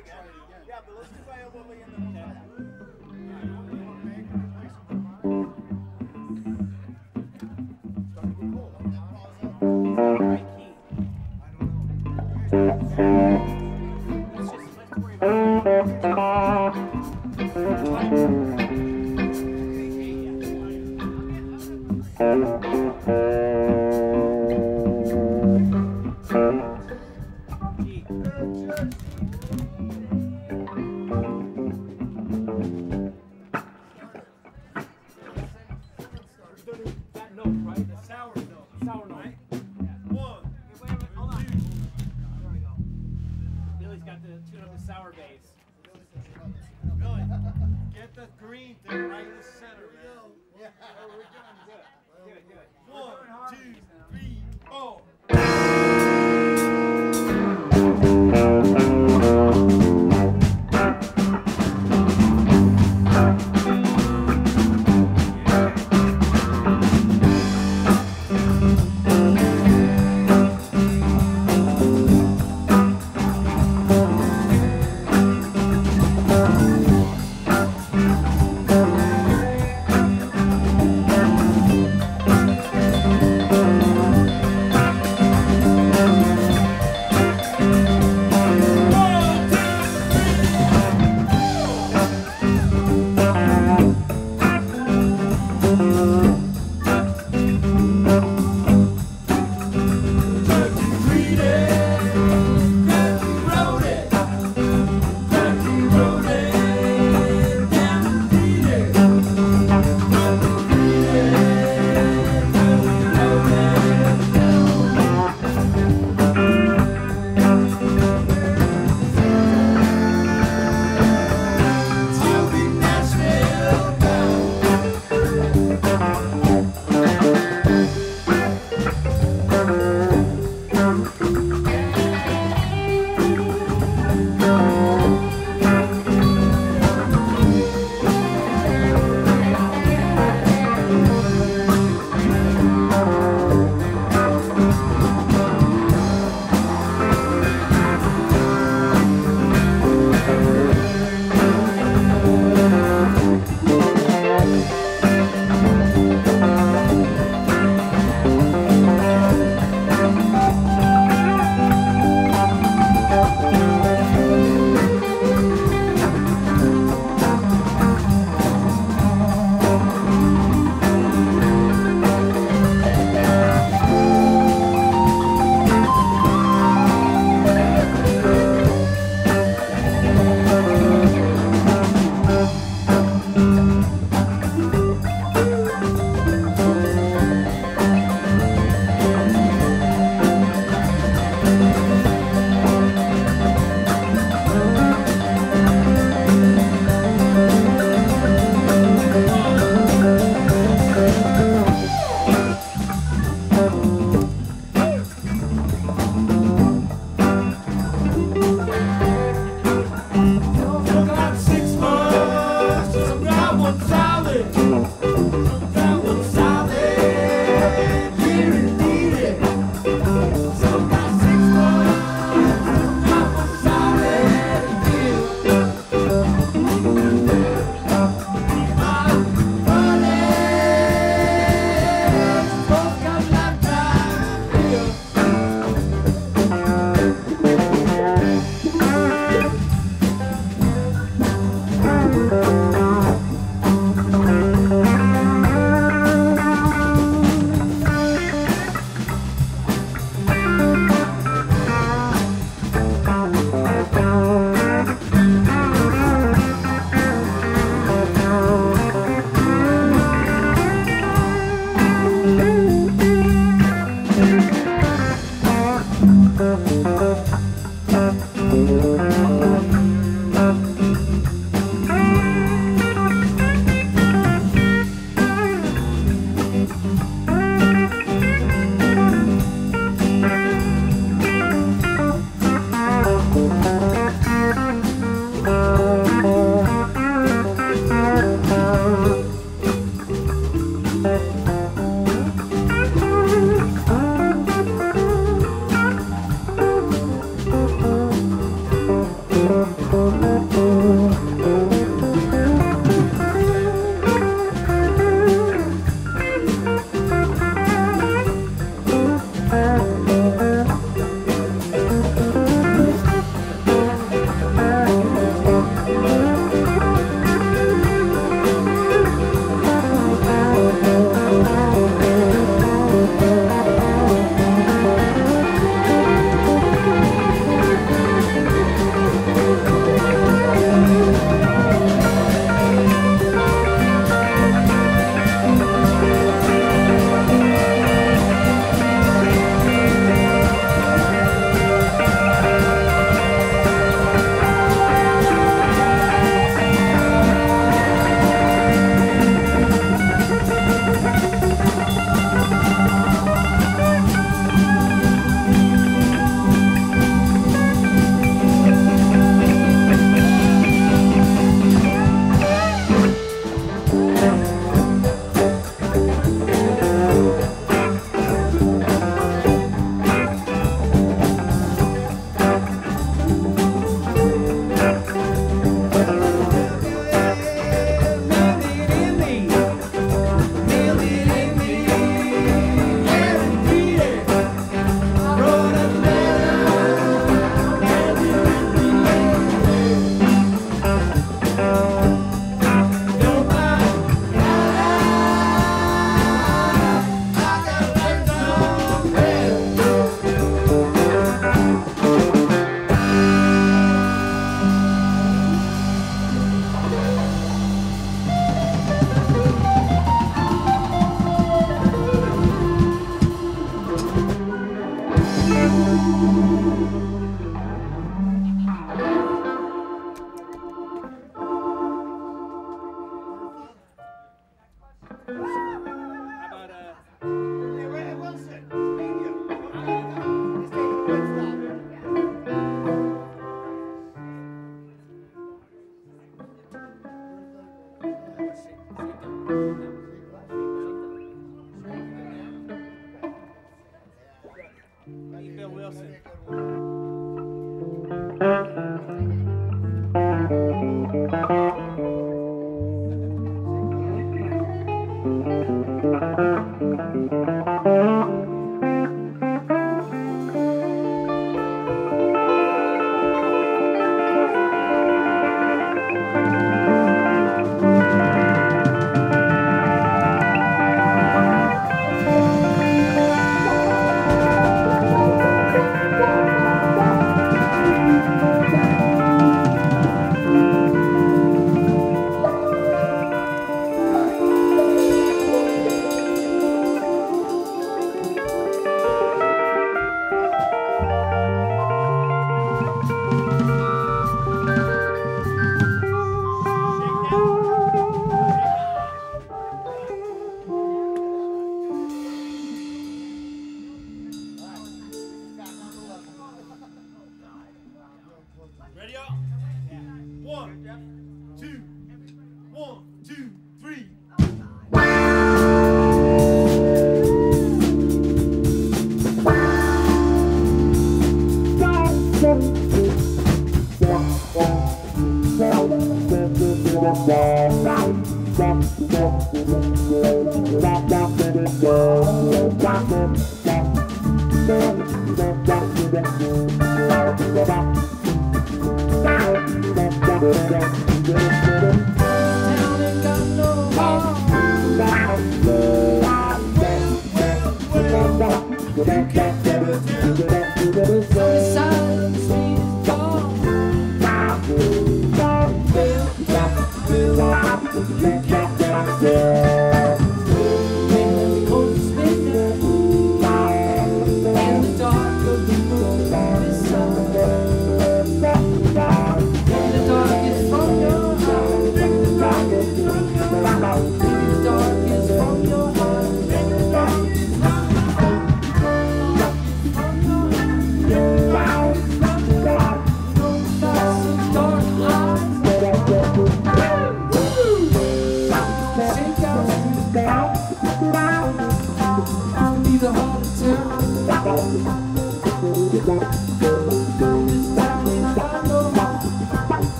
again. Yeah, but let's do by elbow in the Thank you.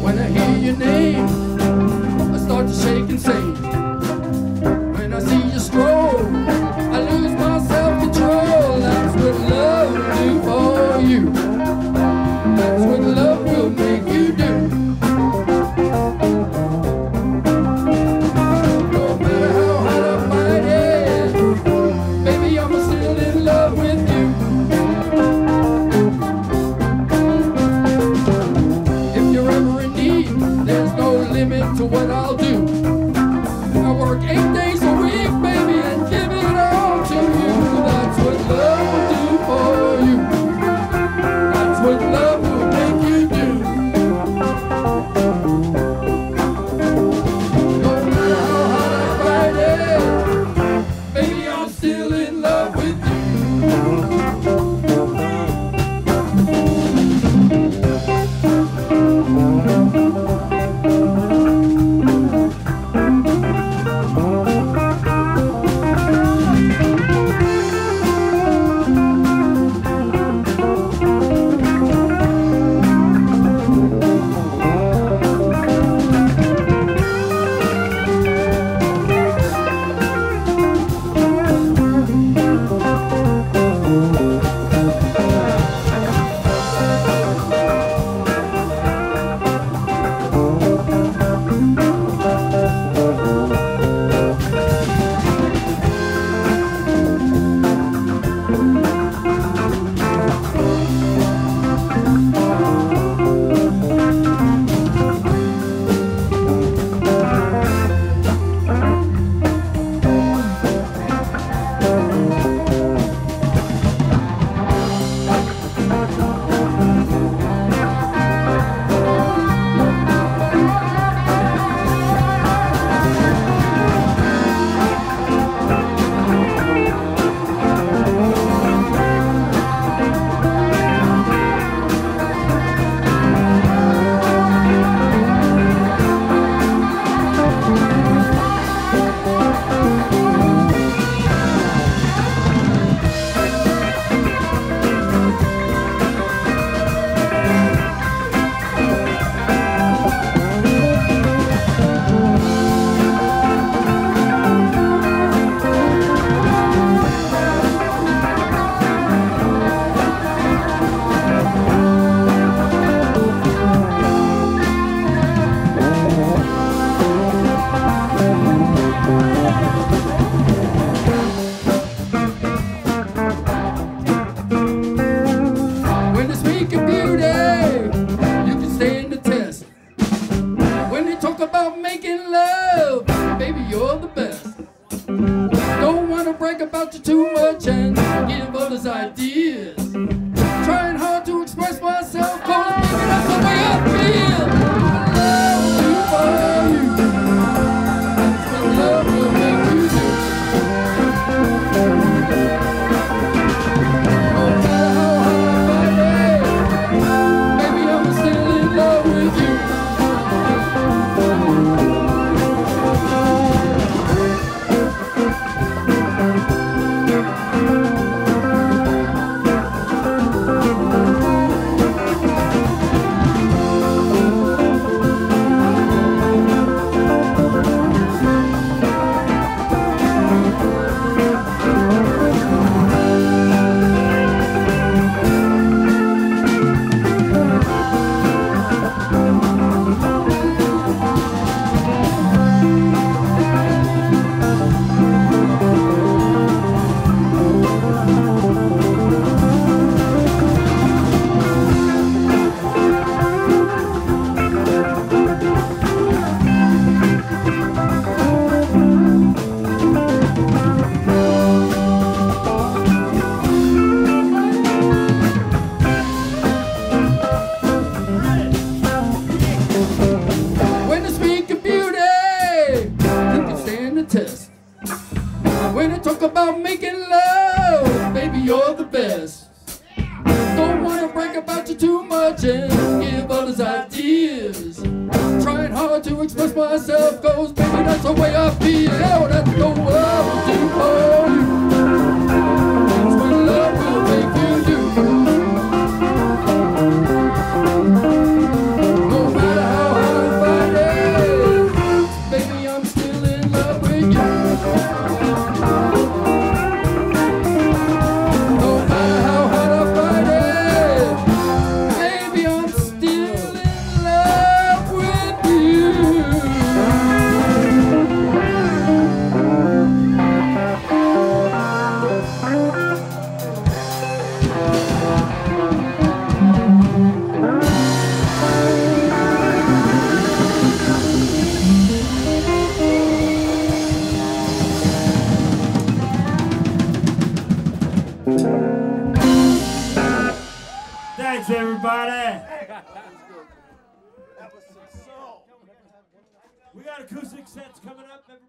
When I hear your name, a chance to give others ideas. Trying hard to express myself, cause maybe that's the way I feel. Love you for you. That's what love will make you do. No matter how hard I fight it, maybe I'm still in love with you. We got acoustic sets coming up.